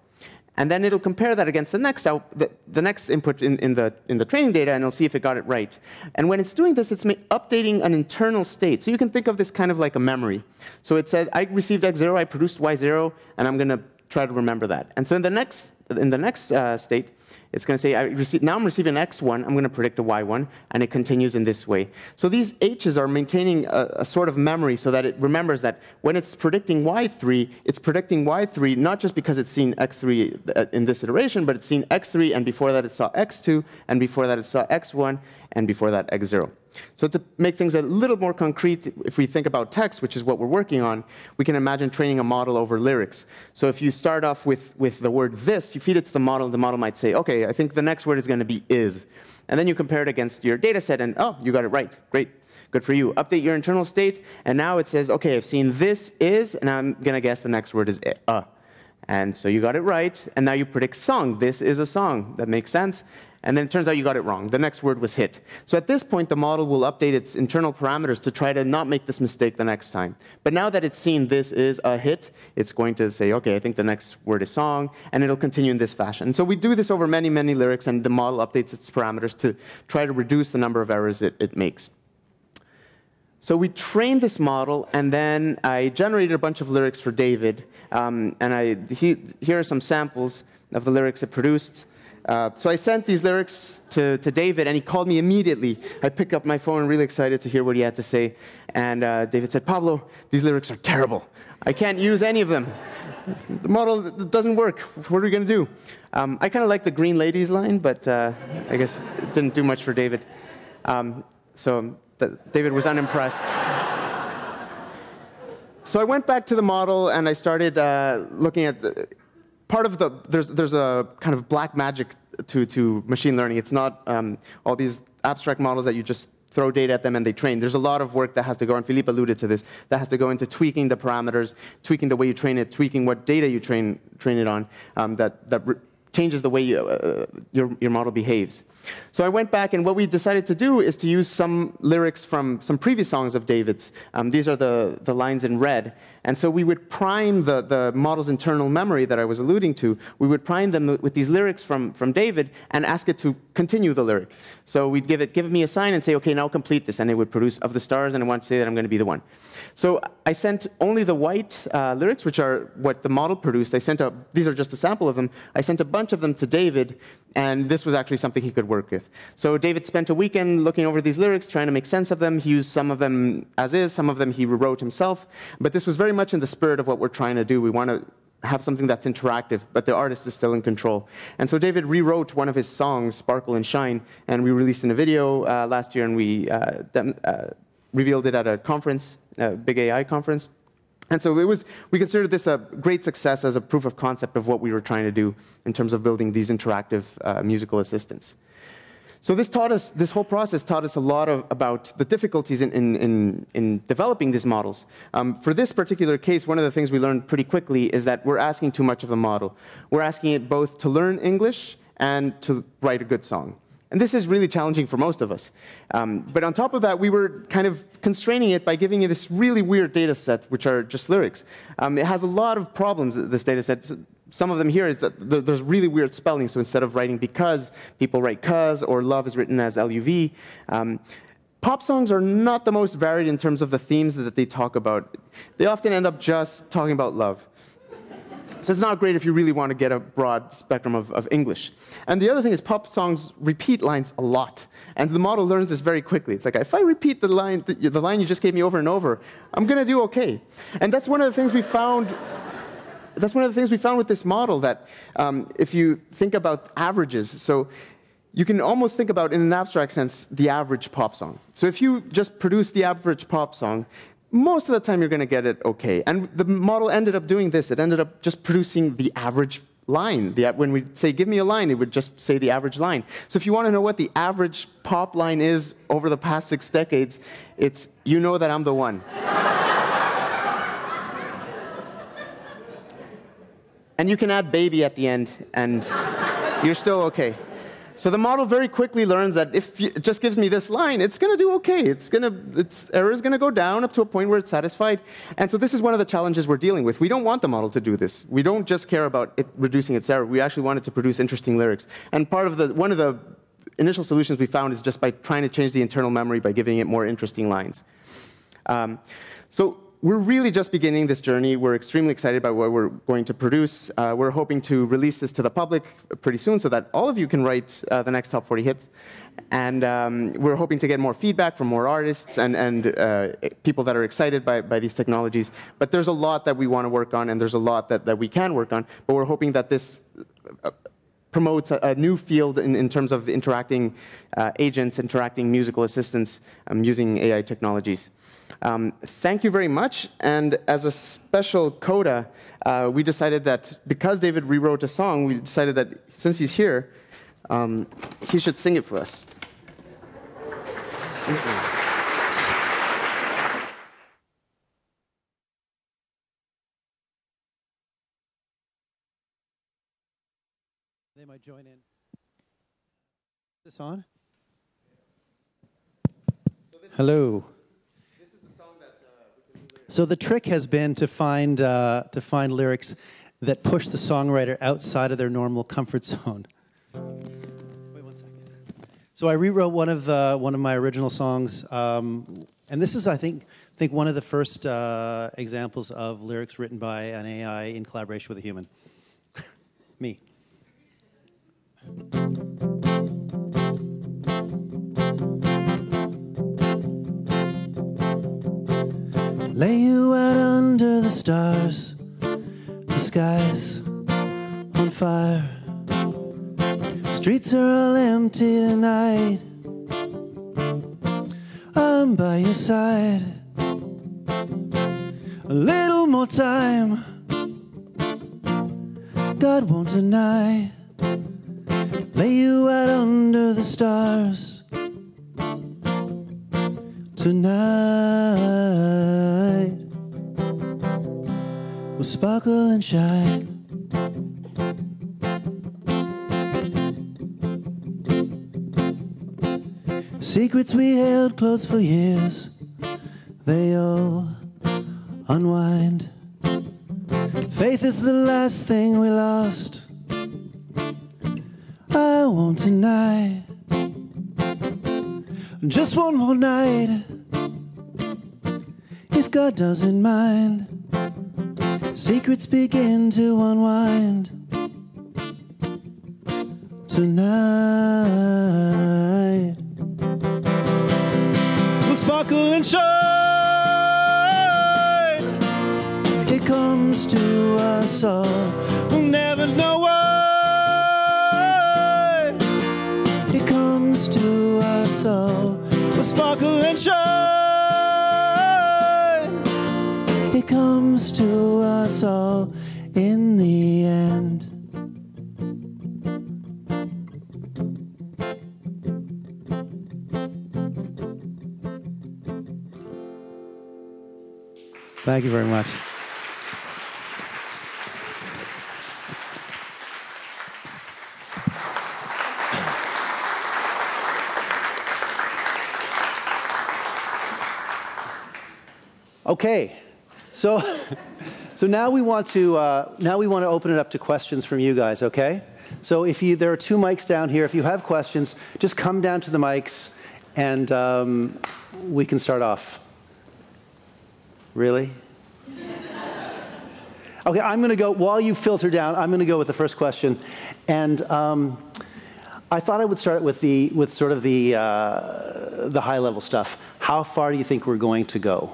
And then it'll compare that against the next, out, the, the next input in, in, the, in the training data, and it'll see if it got it right. And when it's doing this, it's updating an internal state. So you can think of this kind of like a memory. So it said, I received X zero, I produced Y zero, and I'm going to try to remember that. And so in the next, in the next uh, state, it's going to say, I receive, now I'm receiving an X one, I'm going to predict a Y one, and it continues in this way. So these H's are maintaining a, a sort of memory so that it remembers that when it's predicting Y three, it's predicting Y three not just because it's seen X three in this iteration, but it's seen X three, and before that it saw X two, and before that it saw X one, and before that X zero. So to make things a little more concrete, if we think about text, which is what we're working on, we can imagine training a model over lyrics. So if you start off with, with the word this, you feed it to the model, the model might say, okay, I think the next word is going to be is. And then you compare it against your data set, and oh, you got it right. Great. Good for you. Update your internal state, and now it says, okay, I've seen this is, and I'm going to guess the next word is uh. And so you got it right, and now you predict song. This is a song. That makes sense. And then it turns out you got it wrong. The next word was hit. So at this point, the model will update its internal parameters to try to not make this mistake the next time. But now that it's seen this is a hit, it's going to say, okay, I think the next word is song, and it'll continue in this fashion. So we do this over many, many lyrics, and the model updates its parameters to try to reduce the number of errors it, it makes. So we trained this model, and then I generated a bunch of lyrics for David. Um, and I, he, here are some samples of the lyrics it produced. Uh, so I sent these lyrics to, to David, and he called me immediately. I picked up my phone, really excited to hear what he had to say. And uh, David said, Pablo, these lyrics are terrible. I can't use any of them. The model doesn't work. What are we going to do? Um, I kind of like the Green Ladies line, but uh, I guess it didn't do much for David. Um, so the, David was unimpressed. So I went back to the model, and I started uh, looking at the... Part of the, there's, there's a kind of black magic to, to machine learning. It's not um, all these abstract models that you just throw data at them and they train. There's a lot of work that has to go, and Philippe alluded to this, that has to go into tweaking the parameters, tweaking the way you train it, tweaking what data you train, train it on, um, that, that changes the way you, uh, your, your model behaves. So I went back, and what we decided to do is to use some lyrics from some previous songs of David's. Um, these are the, the lines in red. And so we would prime the, the model's internal memory that I was alluding to. We would prime them with these lyrics from, from David and ask it to continue the lyric. So we'd give it give me a sign and say, OK, now complete this. And it would produce Of the Stars, and I want to say that I'm going to be the one. So I sent only the white uh, lyrics, which are what the model produced. I sent a, these are just a sample of them. I sent a bunch of them to David, and this was actually something he could work with. So David spent a weekend looking over these lyrics, trying to make sense of them. He used some of them as is, some of them he rewrote himself. But this was very much in the spirit of what we're trying to do. We want to have something that's interactive, but the artist is still in control. And so David rewrote one of his songs, Sparkle and Shine, and we released in a video uh, last year, and we uh, dem uh, revealed it at a conference, a big A I conference. And so it was, we considered this a great success as a proof of concept of what we were trying to do in terms of building these interactive uh, musical assistants. So this taught us, this whole process taught us a lot of, about the difficulties in, in, in, in developing these models. Um, for this particular case, one of the things we learned pretty quickly is that we're asking too much of the model. We're asking it both to learn English and to write a good song. And this is really challenging for most of us. Um, but on top of that, we were kind of constraining it by giving it this really weird data set, which are just lyrics. Um, it has a lot of problems, this data set. Some of them here is that there's really weird spelling. So instead of writing because, people write cuz, or love is written as L U V. Um, pop songs are not the most varied in terms of the themes that they talk about. They often end up just talking about love. So it's not great if you really want to get a broad spectrum of, of English. And the other thing is pop songs repeat lines a lot. And the model learns this very quickly. It's like, if I repeat the line, the, the line you just gave me over and over, I'm going to do OK. And that's one of the things we found. That's one of the things we found with this model, that um, if you think about averages, so you can almost think about, in an abstract sense, the average pop song. So if you just produce the average pop song, most of the time you're going to get it OK. And the model ended up doing this. It ended up just producing the average line. The, when we say, give me a line, it would just say the average line. So if you want to know what the average pop line is over the past six decades, it's, you know that I'm the one. And you can add baby at the end, and you're still OK. So the model very quickly learns that if you, it just gives me this line, it's going to do OK. It's going to, its error is going to go down up to a point where it's satisfied. And so this is one of the challenges we're dealing with. We don't want the model to do this. We don't just care about it reducing its error. We actually want it to produce interesting lyrics. And part of the, one of the initial solutions we found is just by trying to change the internal memory by giving it more interesting lines. Um, so. We're really just beginning this journey. We're extremely excited about what we're going to produce. Uh, we're hoping to release this to the public pretty soon so that all of you can write uh, the next top forty hits. And um, we're hoping to get more feedback from more artists and, and uh, people that are excited by, by these technologies. But there's a lot that we want to work on, and there's a lot that, that we can work on. But we're hoping that this uh, promotes a, a new field in, in terms of interacting uh, agents, interacting musical assistants um, using A I technologies. Um, thank you very much. And as a special coda, uh, we decided that because David rewrote a song, we decided that since he's here, um, he should sing it for us. Mm-mm. They might join in. Is this on? Hello. So the trick has been to find, uh, to find lyrics that push the songwriter outside of their normal comfort zone. Wait one second. So I rewrote one of, the, one of my original songs. Um, and this is, I think, think one of the first uh, examples of lyrics written by an A I in collaboration with a human. Me. Lay you out under the stars, the sky's on fire. Streets are all empty tonight. I'm by your side. A little more time, God won't deny. Lay you out under the stars tonight. We'll sparkle and shine. Secrets we held close for years, they all unwind. Faith is the last thing we lost, I won't deny. Just one more night, if God doesn't mind. Secrets begin to unwind tonight. We'll sparkle and shine. It comes to us all. We'll never know why. It comes to us all. We'll sparkle and shine. It comes to us all in the end. Thank you very much. Okay, so so now we want to uh, now we want to open it up to questions from you guys. Okay, so if you there are two mics down here. If you have questions, just come down to the mics, and um, we can start off. Really? Okay, I'm going to go, while you filter down, I'm going to go with the first question. And um, I thought I would start with the with sort of the, uh, the high-level stuff. How far do you think we're going to go,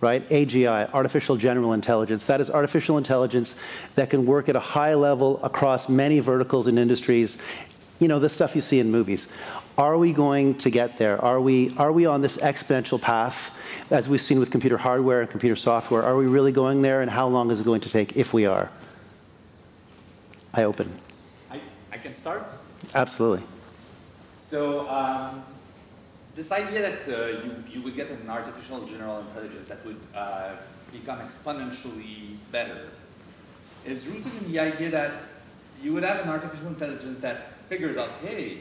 right? A G I, artificial general intelligence. That is artificial intelligence that can work at a high level across many verticals and industries. You know, the stuff you see in movies. Are we going to get there? Are we, are we on this exponential path, as we've seen with computer hardware and computer software? Are we really going there, and how long is it going to take if we are? I open. I, I can start? Absolutely. So um, this idea that uh, you, you would get an artificial general intelligence that would uh, become exponentially better is rooted in the idea that you would have an artificial intelligence that figures out, hey,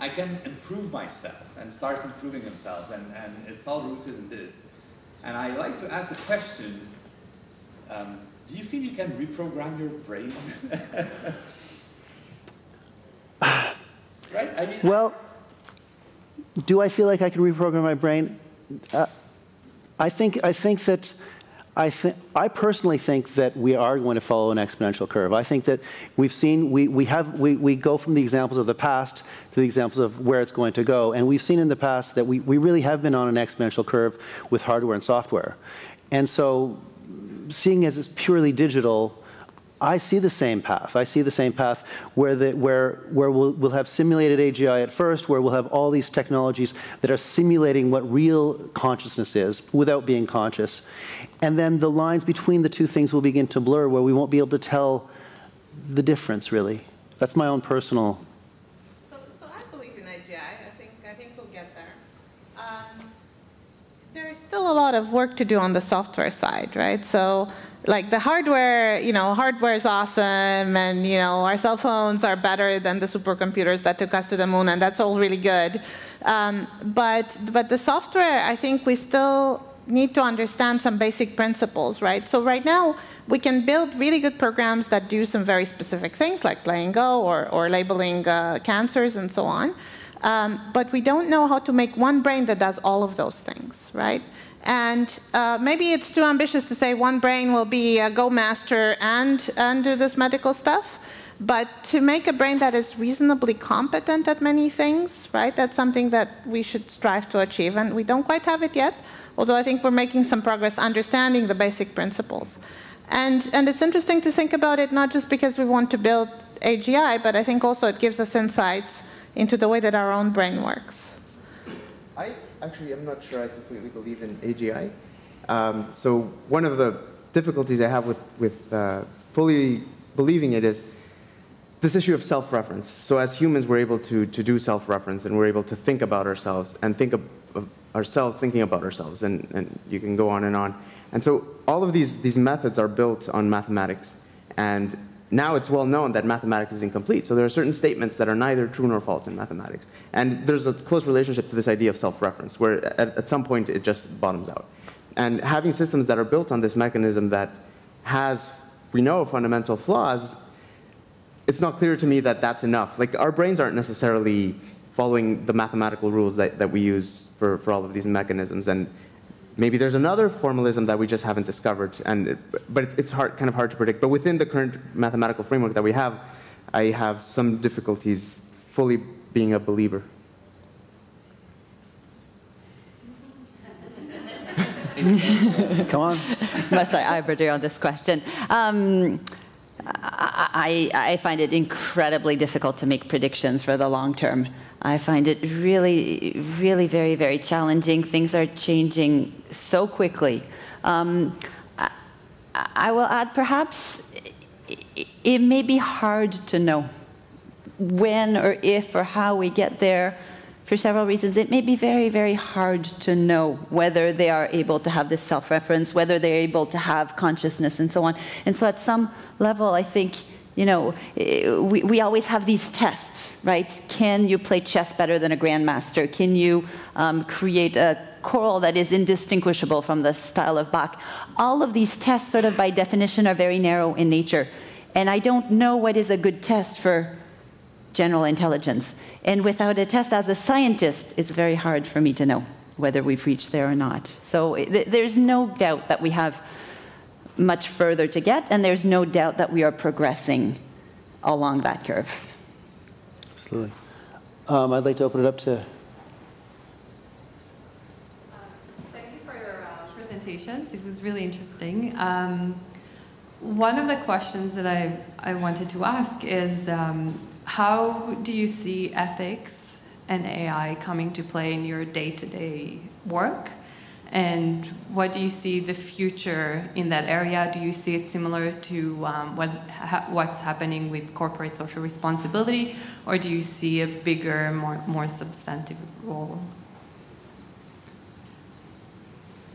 I can improve myself, and starts improving themselves, and, and it's all rooted in this. And I like to ask the question, um, do you feel you can reprogram your brain? Right? I mean, well, I, do I feel like I can reprogram my brain? Uh, I think, I think that I, th I personally think that we are going to follow an exponential curve. I think that we've seen, we, we, have, we, we go from the examples of the past to the examples of where it's going to go. And we've seen in the past that we, we really have been on an exponential curve with hardware and software. And so seeing as it's purely digital, I see the same path. I see the same path where, the, where, where we'll, we'll have simulated A G I at first, where we'll have all these technologies that are simulating what real consciousness is without being conscious. And then the lines between the two things will begin to blur, where we won't be able to tell the difference, really. That's my own personal. So, so I believe in A G I. I think, I think we'll get there. Um, there is still a lot of work to do on the software side, right? So, like the hardware, you know, hardware is awesome, and you know, our cell phones are better than the supercomputers that took us to the moon, and that's all really good. Um, but but the software, I think we still need to understand some basic principles, right? So right now, we can build really good programs that do some very specific things, like playing Go or or labeling uh, cancers and so on. Um, but we don't know how to make one brain that does all of those things, right? And uh, maybe it's too ambitious to say one brain will be a Go master and, and do this medical stuff. But to make a brain that is reasonably competent at many things, right, that's something that we should strive to achieve. And we don't quite have it yet, although I think we're making some progress understanding the basic principles. And, and it's interesting to think about it, not just because we want to build A G I, but I think also it gives us insights into the way that our own brain works. I Actually, I'm not sure I completely believe in A G I. Um, so one of the difficulties I have with, with uh, fully believing it is this issue of self-reference. So as humans, we're able to, to do self-reference, and we're able to think about ourselves and think of, of ourselves thinking about ourselves, and, and you can go on and on. And so all of these, these methods are built on mathematics. And now it's well known that mathematics is incomplete. So there are certain statements that are neither true nor false in mathematics. And there's a close relationship to this idea of self-reference, where at, at some point it just bottoms out. And having systems that are built on this mechanism that has, we know, fundamental flaws, it's not clear to me that that's enough. Like, our brains aren't necessarily following the mathematical rules that, that we use for, for all of these mechanisms. And maybe there's another formalism that we just haven't discovered, and it, but it's, it's hard, kind of hard to predict. But within the current mathematical framework that we have, I have some difficulties fully being a believer. Come on. Must I eyebrow on this question? Um, I, I find it incredibly difficult to make predictions for the long term. I find it really, really very, very challenging. Things are changing so quickly. Um, I, I will add, perhaps, it, it may be hard to know when or if or how we get there for several reasons. It may be very, very hard to know whether they are able to have this self-reference, whether they're able to have consciousness, and so on. And so at some level, I think, you know, we, we always have these tests, right? Can you play chess better than a grandmaster? Can you um, create a choral that is indistinguishable from the style of Bach? All of these tests, sort of by definition, are very narrow in nature. And I don't know what is a good test for general intelligence. And without a test, as a scientist, it's very hard for me to know whether we've reached there or not. So th- there's no doubt that we have much further to get, and there's no doubt that we are progressing along that curve. Absolutely. Um, I'd like to open it up to... Uh, thank you for your uh, presentations. It was really interesting. Um, one of the questions that I, I wanted to ask is, um, how do you see ethics and A I coming to play in your day-to-day work? And what do you see the future in that area? Do you see it similar to um, what ha what's happening with corporate social responsibility? Or do you see a bigger, more, more substantive role?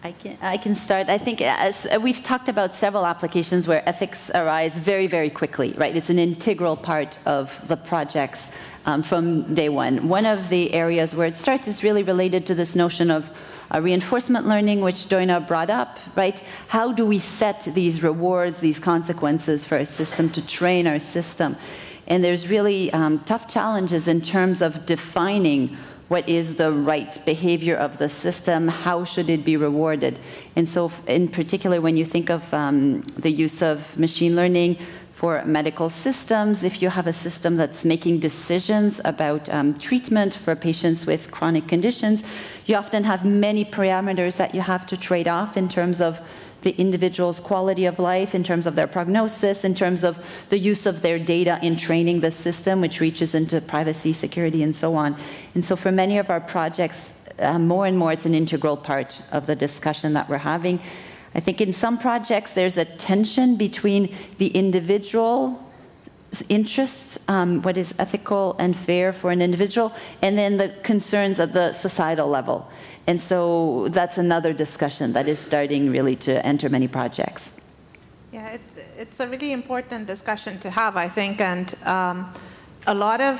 I can, I can start. I think as we've talked about several applications where ethics arise very, very quickly, right? It's an integral part of the projects um, from day one. One of the areas where it starts is really related to this notion of Uh, reinforcement learning, which Doina brought up, right? How do we set these rewards, these consequences for a system to train our system? And there's really um, tough challenges in terms of defining what is the right behavior of the system, how should it be rewarded? And so in particular, when you think of um, the use of machine learning for medical systems, if you have a system that's making decisions about um, treatment for patients with chronic conditions, you often have many parameters that you have to trade off in terms of the individual's quality of life, in terms of their prognosis, in terms of the use of their data in training the system, which reaches into privacy, security, and so on. And so for many of our projects, uh, more and more, it's an integral part of the discussion that we're having. I think in some projects, there's a tension between the individual interests, um, what is ethical and fair for an individual, and then the concerns at the societal level. And so that's another discussion that is starting really to enter many projects. Yeah, it, it's a really important discussion to have, I think. And um, a lot of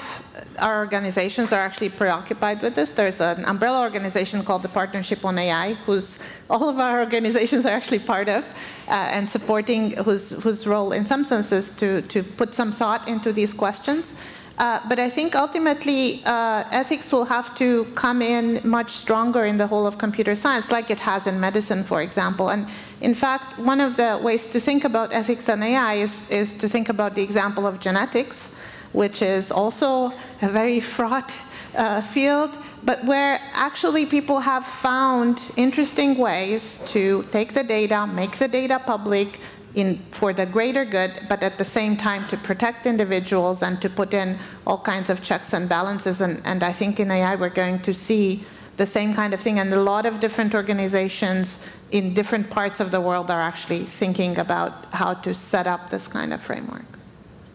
our organizations are actually preoccupied with this. There's an umbrella organization called the Partnership on A I, whose all of our organizations are actually part of, uh, and supporting, whose whose role in some senses to to put some thought into these questions. Uh, but I think ultimately uh, ethics will have to come in much stronger in the whole of computer science, like it has in medicine, for example. And in fact, one of the ways to think about ethics and A I is is to think about the example of genetics, which is also a very fraught uh, field, but where actually people have found interesting ways to take the data, make the data public in, for the greater good, but at the same time to protect individuals and to put in all kinds of checks and balances. And, and I think in A I we're going to see the same kind of thing. And a lot of different organizations in different parts of the world are actually thinking about how to set up this kind of framework.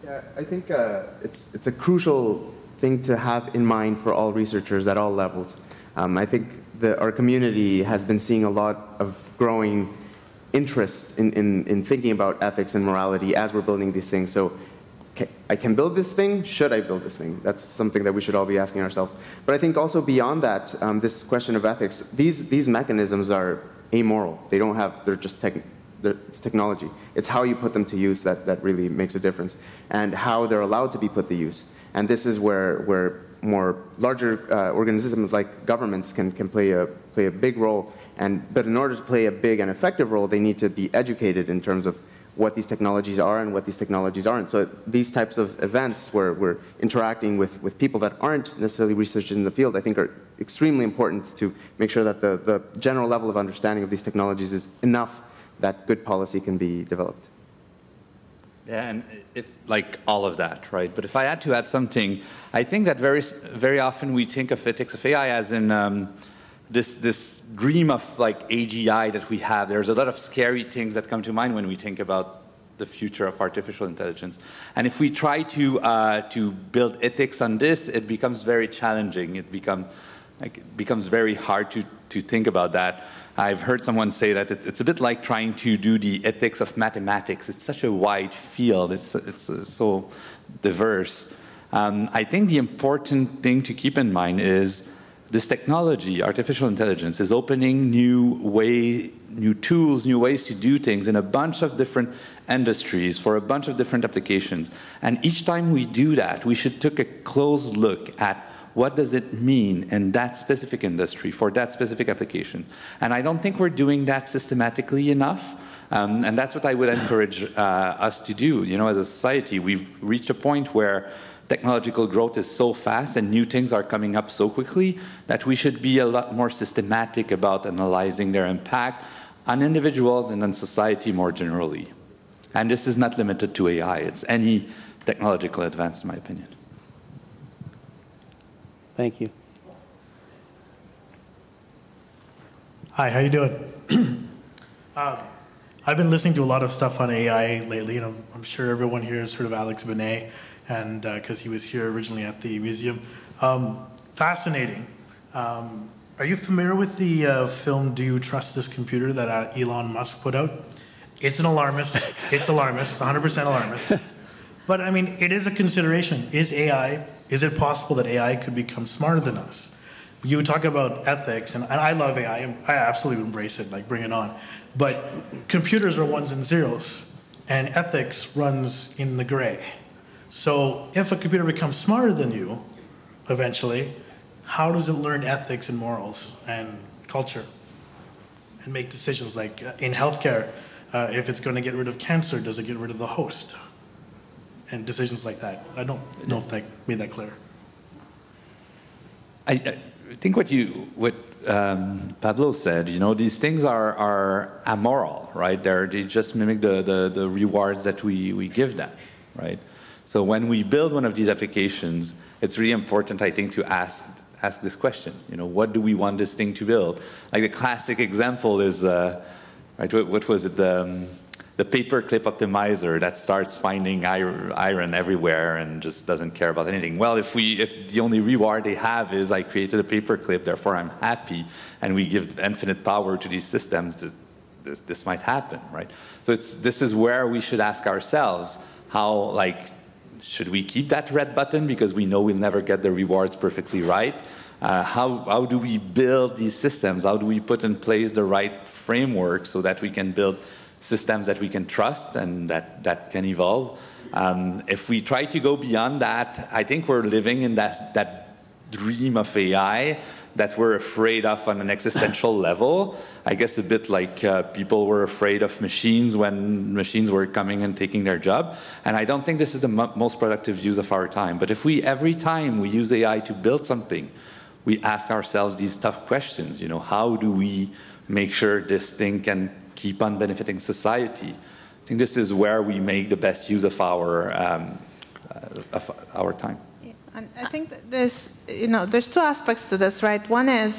Yeah, I think uh, it's, it's a crucial thing to have in mind for all researchers at all levels. Um, I think the, our community has been seeing a lot of growing interest in, in, in thinking about ethics and morality as we're building these things. So can, I can build this thing, should I build this thing? That's something that we should all be asking ourselves. But I think also beyond that, um, this question of ethics, these, these mechanisms are amoral. They don't have, they're just tech, they're, it's technology. It's how you put them to use that, that really makes a difference, and how they're allowed to be put to use. And this is where, where more larger uh, organisms like governments can, can play a, play a big role. And, but in order to play a big and effective role, they need to be educated in terms of what these technologies are and what these technologies aren't. So these types of events where we're interacting with, with people that aren't necessarily researchers in the field, I think are extremely important to make sure that the, the general level of understanding of these technologies is enough that good policy can be developed. Yeah, and if, like, all of that, right? But if I had to add something, I think that very, very often we think of ethics of A I as in um, this this dream of, like, A G I that we have. There's a lot of scary things that come to mind when we think about the future of artificial intelligence. And if we try to uh, to build ethics on this, it becomes very challenging. It becomes like it becomes very hard to to think about that. I've heard someone say that it, it's a bit like trying to do the ethics of mathematics. It's such a wide field. It's, it's so diverse. Um, I think the important thing to keep in mind is this technology, artificial intelligence, is opening new way, new tools, new ways to do things in a bunch of different industries for a bunch of different applications. And each time we do that, we should take a close look at what does it mean in that specific industry for that specific application. And I don't think we're doing that systematically enough. Um, and that's what I would encourage uh, us to do. You know, as a society, we've reached a point where technological growth is so fast and new things are coming up so quickly that we should be a lot more systematic about analyzing their impact on individuals and on society more generally. And this is not limited to A I. It's any technological advance, in my opinion. Thank you. Hi, how you doing? um, I've been listening to a lot of stuff on A I lately, and I'm, I'm sure everyone here has heard of Alex Binet, and because uh, he was here originally at the museum. Um, fascinating. Um, are you familiar with the uh, film Do You Trust This Computer that uh, Elon Musk put out? It's an alarmist. It's alarmist, one hundred percent alarmist. But I mean, it is a consideration. Is A I, is it possible that A I could become smarter than us? You talk about ethics, and I love A I, and I absolutely embrace it, like bring it on. But computers are ones and zeros, and ethics runs in the gray. So if a computer becomes smarter than you, eventually, how does it learn ethics and morals and culture? And make decisions like in healthcare, uh, if it's gonna get rid of cancer, does it get rid of the host? And decisions like that. I don't know if that made that clear. I, I think what you, what um, Pablo said, you know, these things are, are amoral, right? They're, they just mimic the, the, the rewards that we, we give them, right? So when we build one of these applications, it's really important, I think, to ask ask this question. You know, what do we want this thing to build? Like the classic example is, uh, right? What, what was it? Um, The paperclip optimizer that starts finding iron everywhere and just doesn't care about anything. Well, if we, if the only reward they have is I created a paperclip, therefore I'm happy, and we give infinite power to these systems, that this, this might happen, right? So it's, this is where we should ask ourselves, how, like, should we keep that red button because we know we'll never get the rewards perfectly right? Uh, how, how do we build these systems? How do we put in place the right framework so that we can build systems that we can trust and that, that can evolve. Um, if we try to go beyond that, I think we're living in that, that dream of A I that we're afraid of on an existential level. I guess a bit like uh, people were afraid of machines when machines were coming and taking their job. And I don't think this is the mo- most productive use of our time. But if we, every time we use A I to build something, we ask ourselves these tough questions, you know, how do we make sure this thing can keep on benefiting society. I think this is where we make the best use of our um, of our time. Yeah, and I think that there's you know there's two aspects to this, right? One is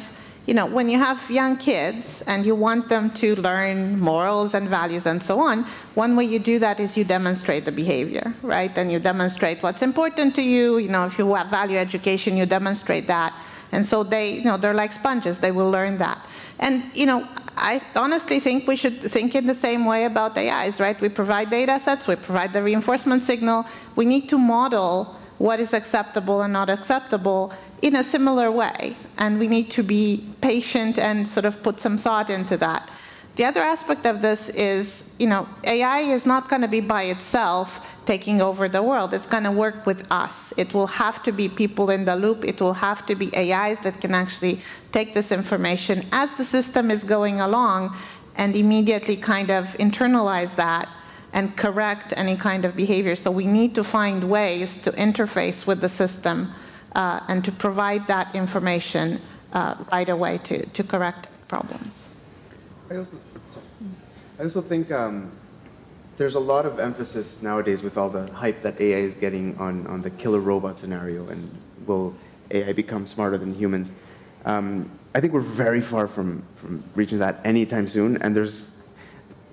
you know when you have young kids and you want them to learn morals and values and so on. One way you do that is you demonstrate the behavior, right? And you demonstrate what's important to you. You know if you value education, you demonstrate that, and so they you know they're like sponges. They will learn that. And you know I honestly think we should think in the same way about A Is, right? We provide data sets, we provide the reinforcement signal. We need to model what is acceptable and not acceptable in a similar way. And we need to be patient and sort of put some thought into that. The other aspect of this is, you know, A I is not going to be by itself taking over the world. It's going to work with us. It will have to be people in the loop. It will have to be A Is that can actually take this information as the system is going along and immediately kind of internalize that and correct any kind of behavior. So we need to find ways to interface with the system uh, and to provide that information uh, right away to, to correct problems. I also, I also think um, there's a lot of emphasis nowadays with all the hype that A I is getting on, on the killer robot scenario and will A I become smarter than humans. Um, I think we're very far from, from reaching that anytime soon. And there's,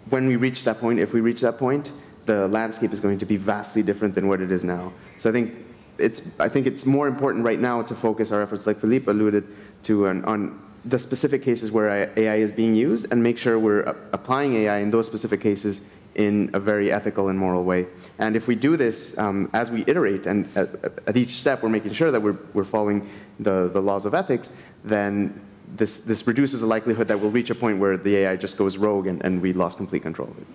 when we reach that point, if we reach that point, the landscape is going to be vastly different than what it is now. So I think it's, I think it's more important right now to focus our efforts, like Philippe alluded to, on, on the specific cases where A I is being used and make sure we're applying A I in those specific cases in a very ethical and moral way. And if we do this um, as we iterate and at, at each step we're making sure that we're, we're following the, the laws of ethics, then this, this reduces the likelihood that we'll reach a point where the A I just goes rogue and, and we lost complete control of it.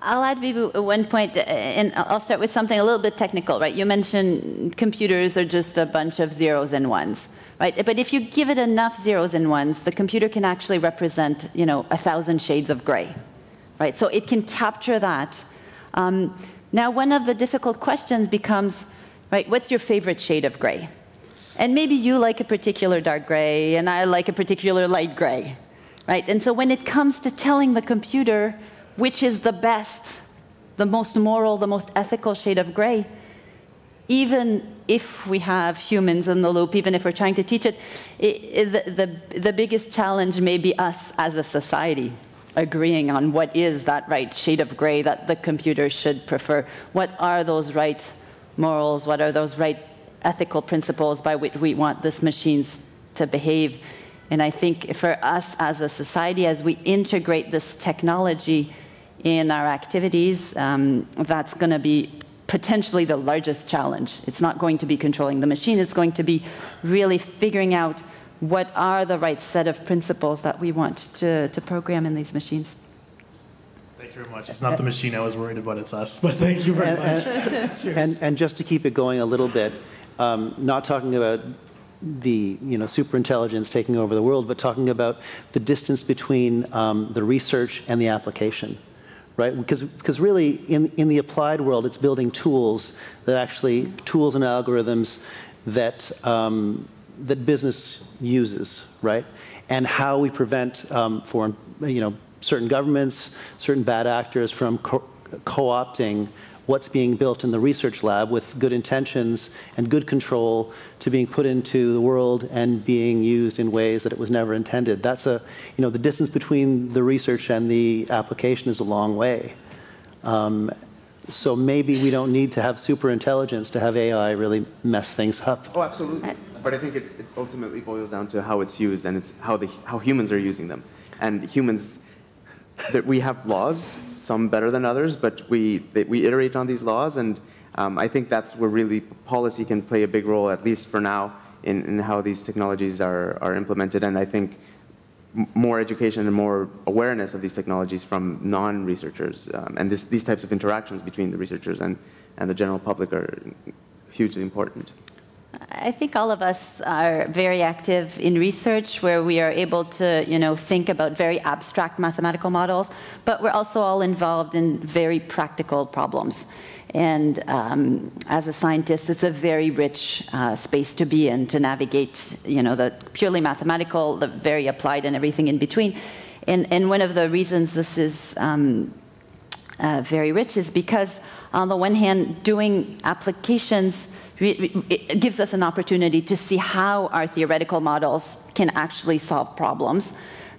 I'll add maybe one point, and I'll start with something a little bit technical, right? You mentioned computers are just a bunch of zeros and ones, right? But if you give it enough zeros and ones, the computer can actually represent, you know, a thousand shades of gray, right? So it can capture that. Um, now, one of the difficult questions becomes, right, what's your favorite shade of gray? And maybe you like a particular dark gray, and I like a particular light gray, right? And so when it comes to telling the computer which is the best, the most moral, the most ethical shade of gray, even if we have humans in the loop, even if we're trying to teach it, it the, the, the biggest challenge may be us as a society agreeing on what is that right shade of gray that the computer should prefer. What are those right morals? What are those right ethical principles by which we want these machines to behave? And I think for us as a society, as we integrate this technology in our activities, um, that's going to be potentially the largest challenge. It's not going to be controlling the machine. It's going to be really figuring out what are the right set of principles that we want to, to program in these machines. Thank you very much. It's not the machine I was worried about, it's us. But thank you very much. And, and, and just to keep it going a little bit, um, not talking about the you know superintelligence taking over the world, but talking about the distance between um, the research and the application, right? Because because really in in the applied world, it's building tools that actually tools and algorithms that um, that business uses, right? And how we prevent um, foreign you know certain governments, certain bad actors from co co-opting what's being built in the research lab with good intentions and good control to being put into the world and being used in ways that it was never intended. That's a, you know, the distance between the research and the application is a long way. Um, so maybe we don't need to have super intelligence to have A I really mess things up. Oh, absolutely. But I think it, it ultimately boils down to how it's used and it's how, the, how humans are using them. And humans, that we have laws, some better than others, but we, that we iterate on these laws, and um, I think that's where really policy can play a big role, at least for now, in, in how these technologies are, are implemented. And I think more education and more awareness of these technologies from non-researchers um, and this, these types of interactions between the researchers and, and the general public are hugely important. I think all of us are very active in research where we are able to, you know, think about very abstract mathematical models, but we're also all involved in very practical problems. And um, as a scientist, it's a very rich uh, space to be in, to navigate, you know, the purely mathematical, the very applied, and everything in between. And, and one of the reasons this is um, uh, very rich is because, on the one hand, doing applications it gives us an opportunity to see how our theoretical models can actually solve problems.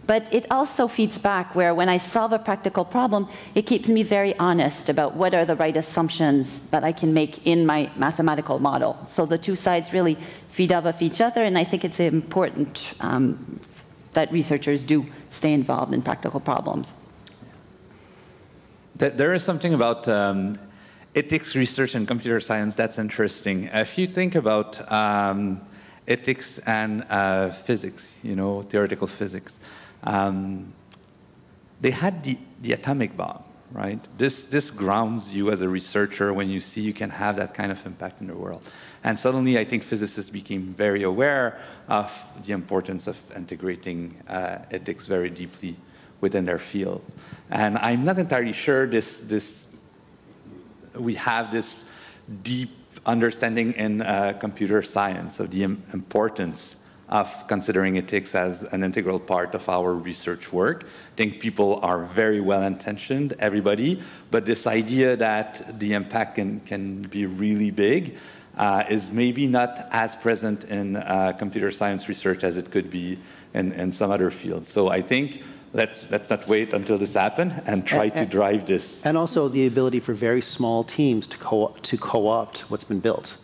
But it also feeds back where when I solve a practical problem, it keeps me very honest about what are the right assumptions that I can make in my mathematical model. So the two sides really feed off of each other, and I think it's important um, that researchers do stay involved in practical problems. There is something about um, ethics research and computer science that's interesting. If you think about um, ethics and uh, physics, you know, theoretical physics, um, they had the, the atomic bomb, right? This, this grounds you as a researcher when you see you can have that kind of impact in the world. And suddenly, I think physicists became very aware of the importance of integrating uh, ethics very deeply within their field. And I'm not entirely sure this, this, we have this deep understanding in uh, computer science of the im- importance of considering ethics as an integral part of our research work. I think people are very well-intentioned, everybody, but this idea that the impact can, can be really big uh, is maybe not as present in uh, computer science research as it could be in, in some other fields. So I think Let's, let's not wait until this happens and try and, to drive this. And also the ability for very small teams to co to co-opt what's been built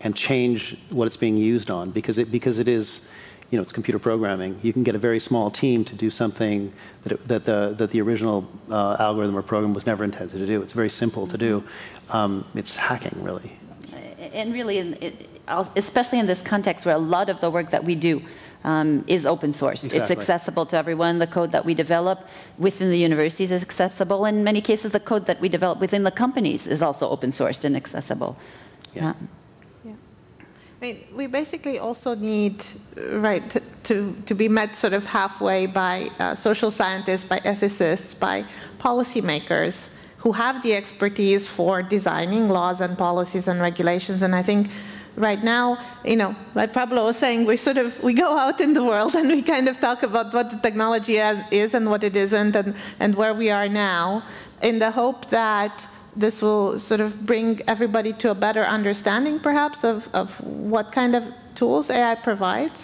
and change what it's being used on, because it, because it is, you know, it's computer programming. You can get a very small team to do something that, it, that, the, that the original uh, algorithm or program was never intended to do. It's very simple to do. Um, it's hacking, really. And really, it, especially in this context where a lot of the work that we do Um, is open source. Exactly. It's accessible to everyone. The code that we develop within the universities is accessible. In many cases, the code that we develop within the companies is also open sourced and accessible. Yeah. Uh, yeah. I mean, we basically also need, right, to, to, to be met sort of halfway by uh, social scientists, by ethicists, by policymakers who have the expertise for designing laws and policies and regulations. And I think right now, you know, like Pablo was saying, we sort of, we go out in the world and we kind of talk about what the technology is and what it isn't, and, and where we are now, in the hope that this will sort of bring everybody to a better understanding, perhaps, of, of what kind of tools A I provides.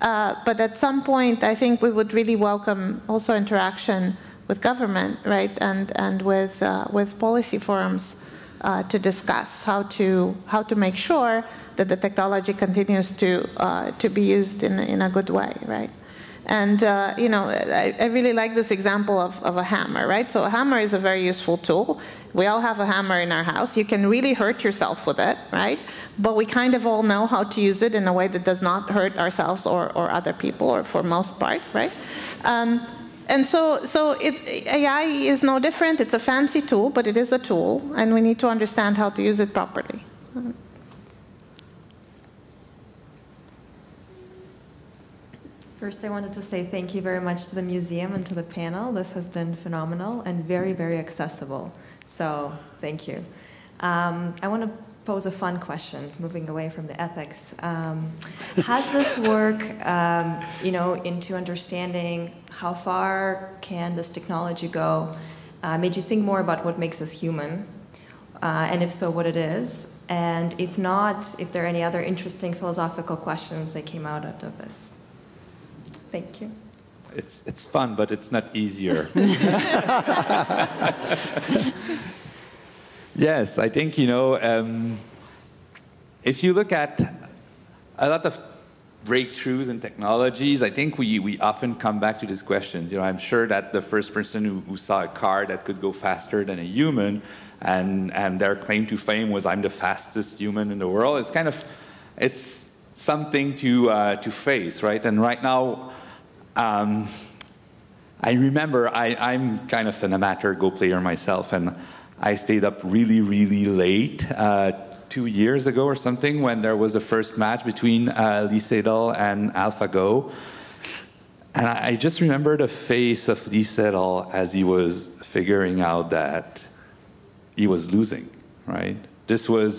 Uh, but at some point, I think we would really welcome also interaction with government, right, and, and with, uh, with policy forums. Uh, to discuss how to how to make sure that the technology continues to uh, to be used in in a good way, right? And uh, you know, I, I really like this example of, of a hammer, right? So a hammer is a very useful tool. We all have a hammer in our house. You can really hurt yourself with it, right? But we kind of all know how to use it in a way that does not hurt ourselves or or other people, or for most part, right? Um, And so, so it, A I is no different. It's a fancy tool, but it is a tool, and we need to understand how to use it properly. First, I wanted to say thank you very much to the museum and to the panel. This has been phenomenal and very, very accessible. So thank you. Um, I want to pose a fun question, moving away from the ethics. Um, has this work, um, you know, into understanding how far can this technology go, uh, made you think more about what makes us human, uh, and if so, what it is? And if not, if there are any other interesting philosophical questions that came out of this? Thank you. It's, it's fun, but it's not easier. Yes, I think, you know, um, if you look at a lot of breakthroughs in technologies, I think we, we often come back to this question. You know, I'm sure that the first person who, who saw a car that could go faster than a human, and, and their claim to fame was, I'm the fastest human in the world, it's kind of, it's something to, uh, to face, right? And right now, um, I remember, I, I'm kind of an amateur Go player myself, and I stayed up really, really late uh, two years ago or something when there was the first match between uh, Lee Sedol and AlphaGo. And I just remember the face of Lee Sedol as he was figuring out that he was losing, right? This was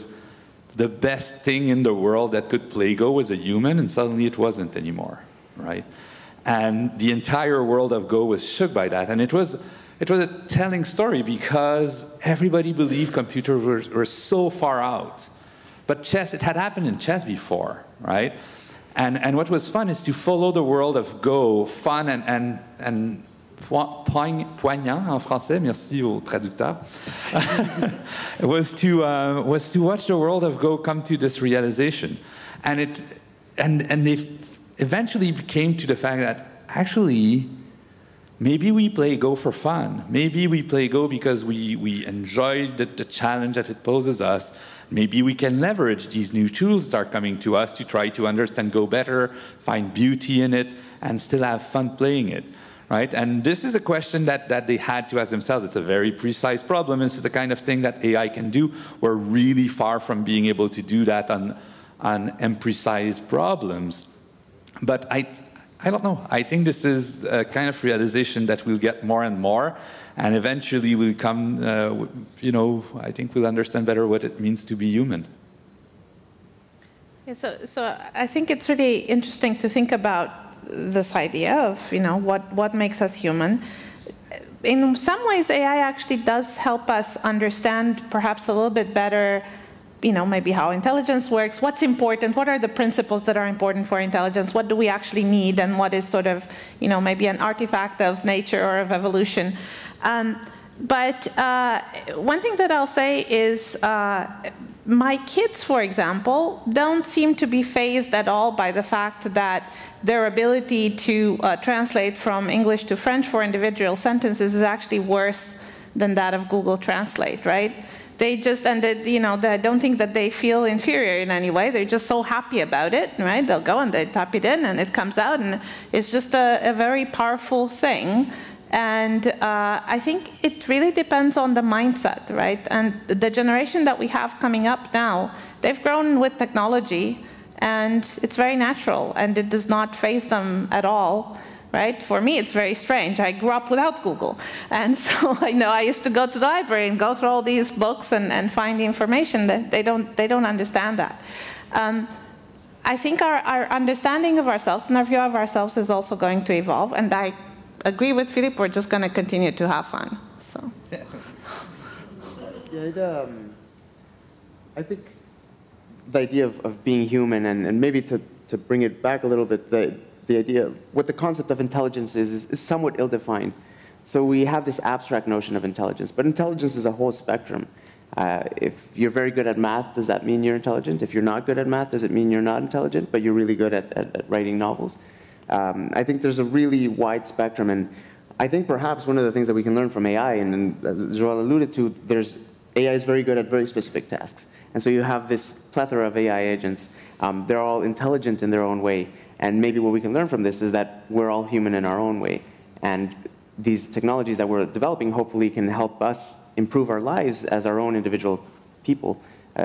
the best thing in the world that could play Go was a human, and suddenly it wasn't anymore, right? And the entire world of Go was shook by that, and it was It was a telling story because everybody believed computers were, were so far out. But chess, it had happened in chess before, right? And, and what was fun is to follow the world of Go, fun and, and, and poignant en français, merci au traducteur, was, to, uh, was to watch the world of Go come to this realization. And, it, and, and they eventually came to the fact that actually, maybe we play Go for fun. Maybe we play Go because we, we enjoy the, the challenge that it poses us. Maybe we can leverage these new tools that are coming to us to try to understand Go better, find beauty in it, and still have fun playing it, right? And this is a question that, that they had to ask themselves. It's a very precise problem. This is the kind of thing that A I can do. We're really far from being able to do that on, on imprecise problems. But I... I don't know. I think this is a kind of realization that we'll get more and more, and eventually we'll come, uh, you know, I think we'll understand better what it means to be human. Yeah, so, so I think it's really interesting to think about this idea of, you know, what, what makes us human. In some ways, A I actually does help us understand perhaps a little bit better, you know, maybe how intelligence works, what's important, what are the principles that are important for intelligence, what do we actually need, and what is sort of, you know, maybe an artifact of nature or of evolution. Um, but uh, one thing that I'll say is uh, my kids, for example, don't seem to be fazed at all by the fact that their ability to uh, translate from English to French for individual sentences is actually worse than that of Google Translate, right? They just, and they, you know, I don't think that they feel inferior in any way. They're just so happy about it, right? They'll go and they type it in and it comes out, and it's just a, a very powerful thing. And uh, I think it really depends on the mindset, right? And the generation that we have coming up now, they've grown with technology, and it's very natural, and it does not faze them at all. Right? For me, it's very strange. I grew up without Google. And so I you know I used to go to the library and go through all these books and, and find the information. That they don't they don't understand that. Um, I think our, our understanding of ourselves and our view of ourselves is also going to evolve. And I agree with Philippe, we're just going to continue to have fun. So yeah, it, um, I think the idea of, of being human, and, and maybe to, to bring it back a little bit, the The idea, of what the concept of intelligence is, is, is somewhat ill-defined. So we have this abstract notion of intelligence, but intelligence is a whole spectrum. Uh, if you're very good at math, does that mean you're intelligent? If you're not good at math, does it mean you're not intelligent, but you're really good at, at, at writing novels? Um, I think there's a really wide spectrum, and I think perhaps one of the things that we can learn from A I, and, and as Joël alluded to, there's A I is very good at very specific tasks. And so you have this plethora of A I agents. Um, they're all intelligent in their own way. And maybe what we can learn from this is that we're all human in our own way. And these technologies that we're developing hopefully can help us improve our lives as our own individual people uh,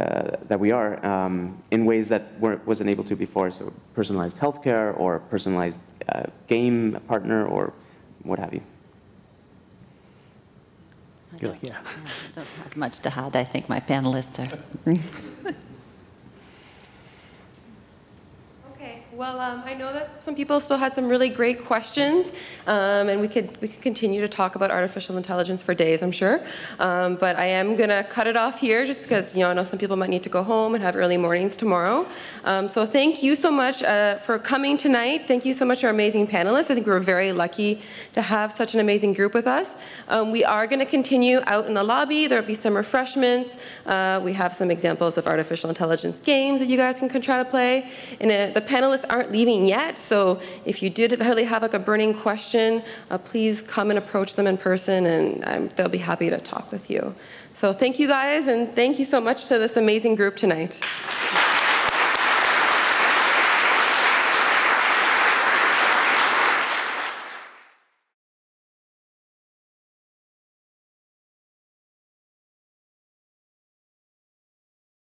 that we are um, in ways that weren't, wasn't able to before. So personalized healthcare or personalized uh, game partner or what have you. I don't, yeah. I don't have much to add. I think my panelists are... Well, um, I know that some people still had some really great questions, um, and we could we could continue to talk about artificial intelligence for days, I'm sure. Um, but I am going to cut it off here just because, you know, I know some people might need to go home and have early mornings tomorrow. Um, so thank you so much uh, for coming tonight. Thank you so much to our amazing panelists. I think we were very lucky to have such an amazing group with us. Um, we are going to continue out in the lobby. There will be some refreshments. Uh, we have some examples of artificial intelligence games that you guys can try to play. And uh, the panelists aren't leaving yet, so if you did really have like a burning question, uh, please come and approach them in person, and um, they'll be happy to talk with you. So thank you guys, and thank you so much to this amazing group tonight.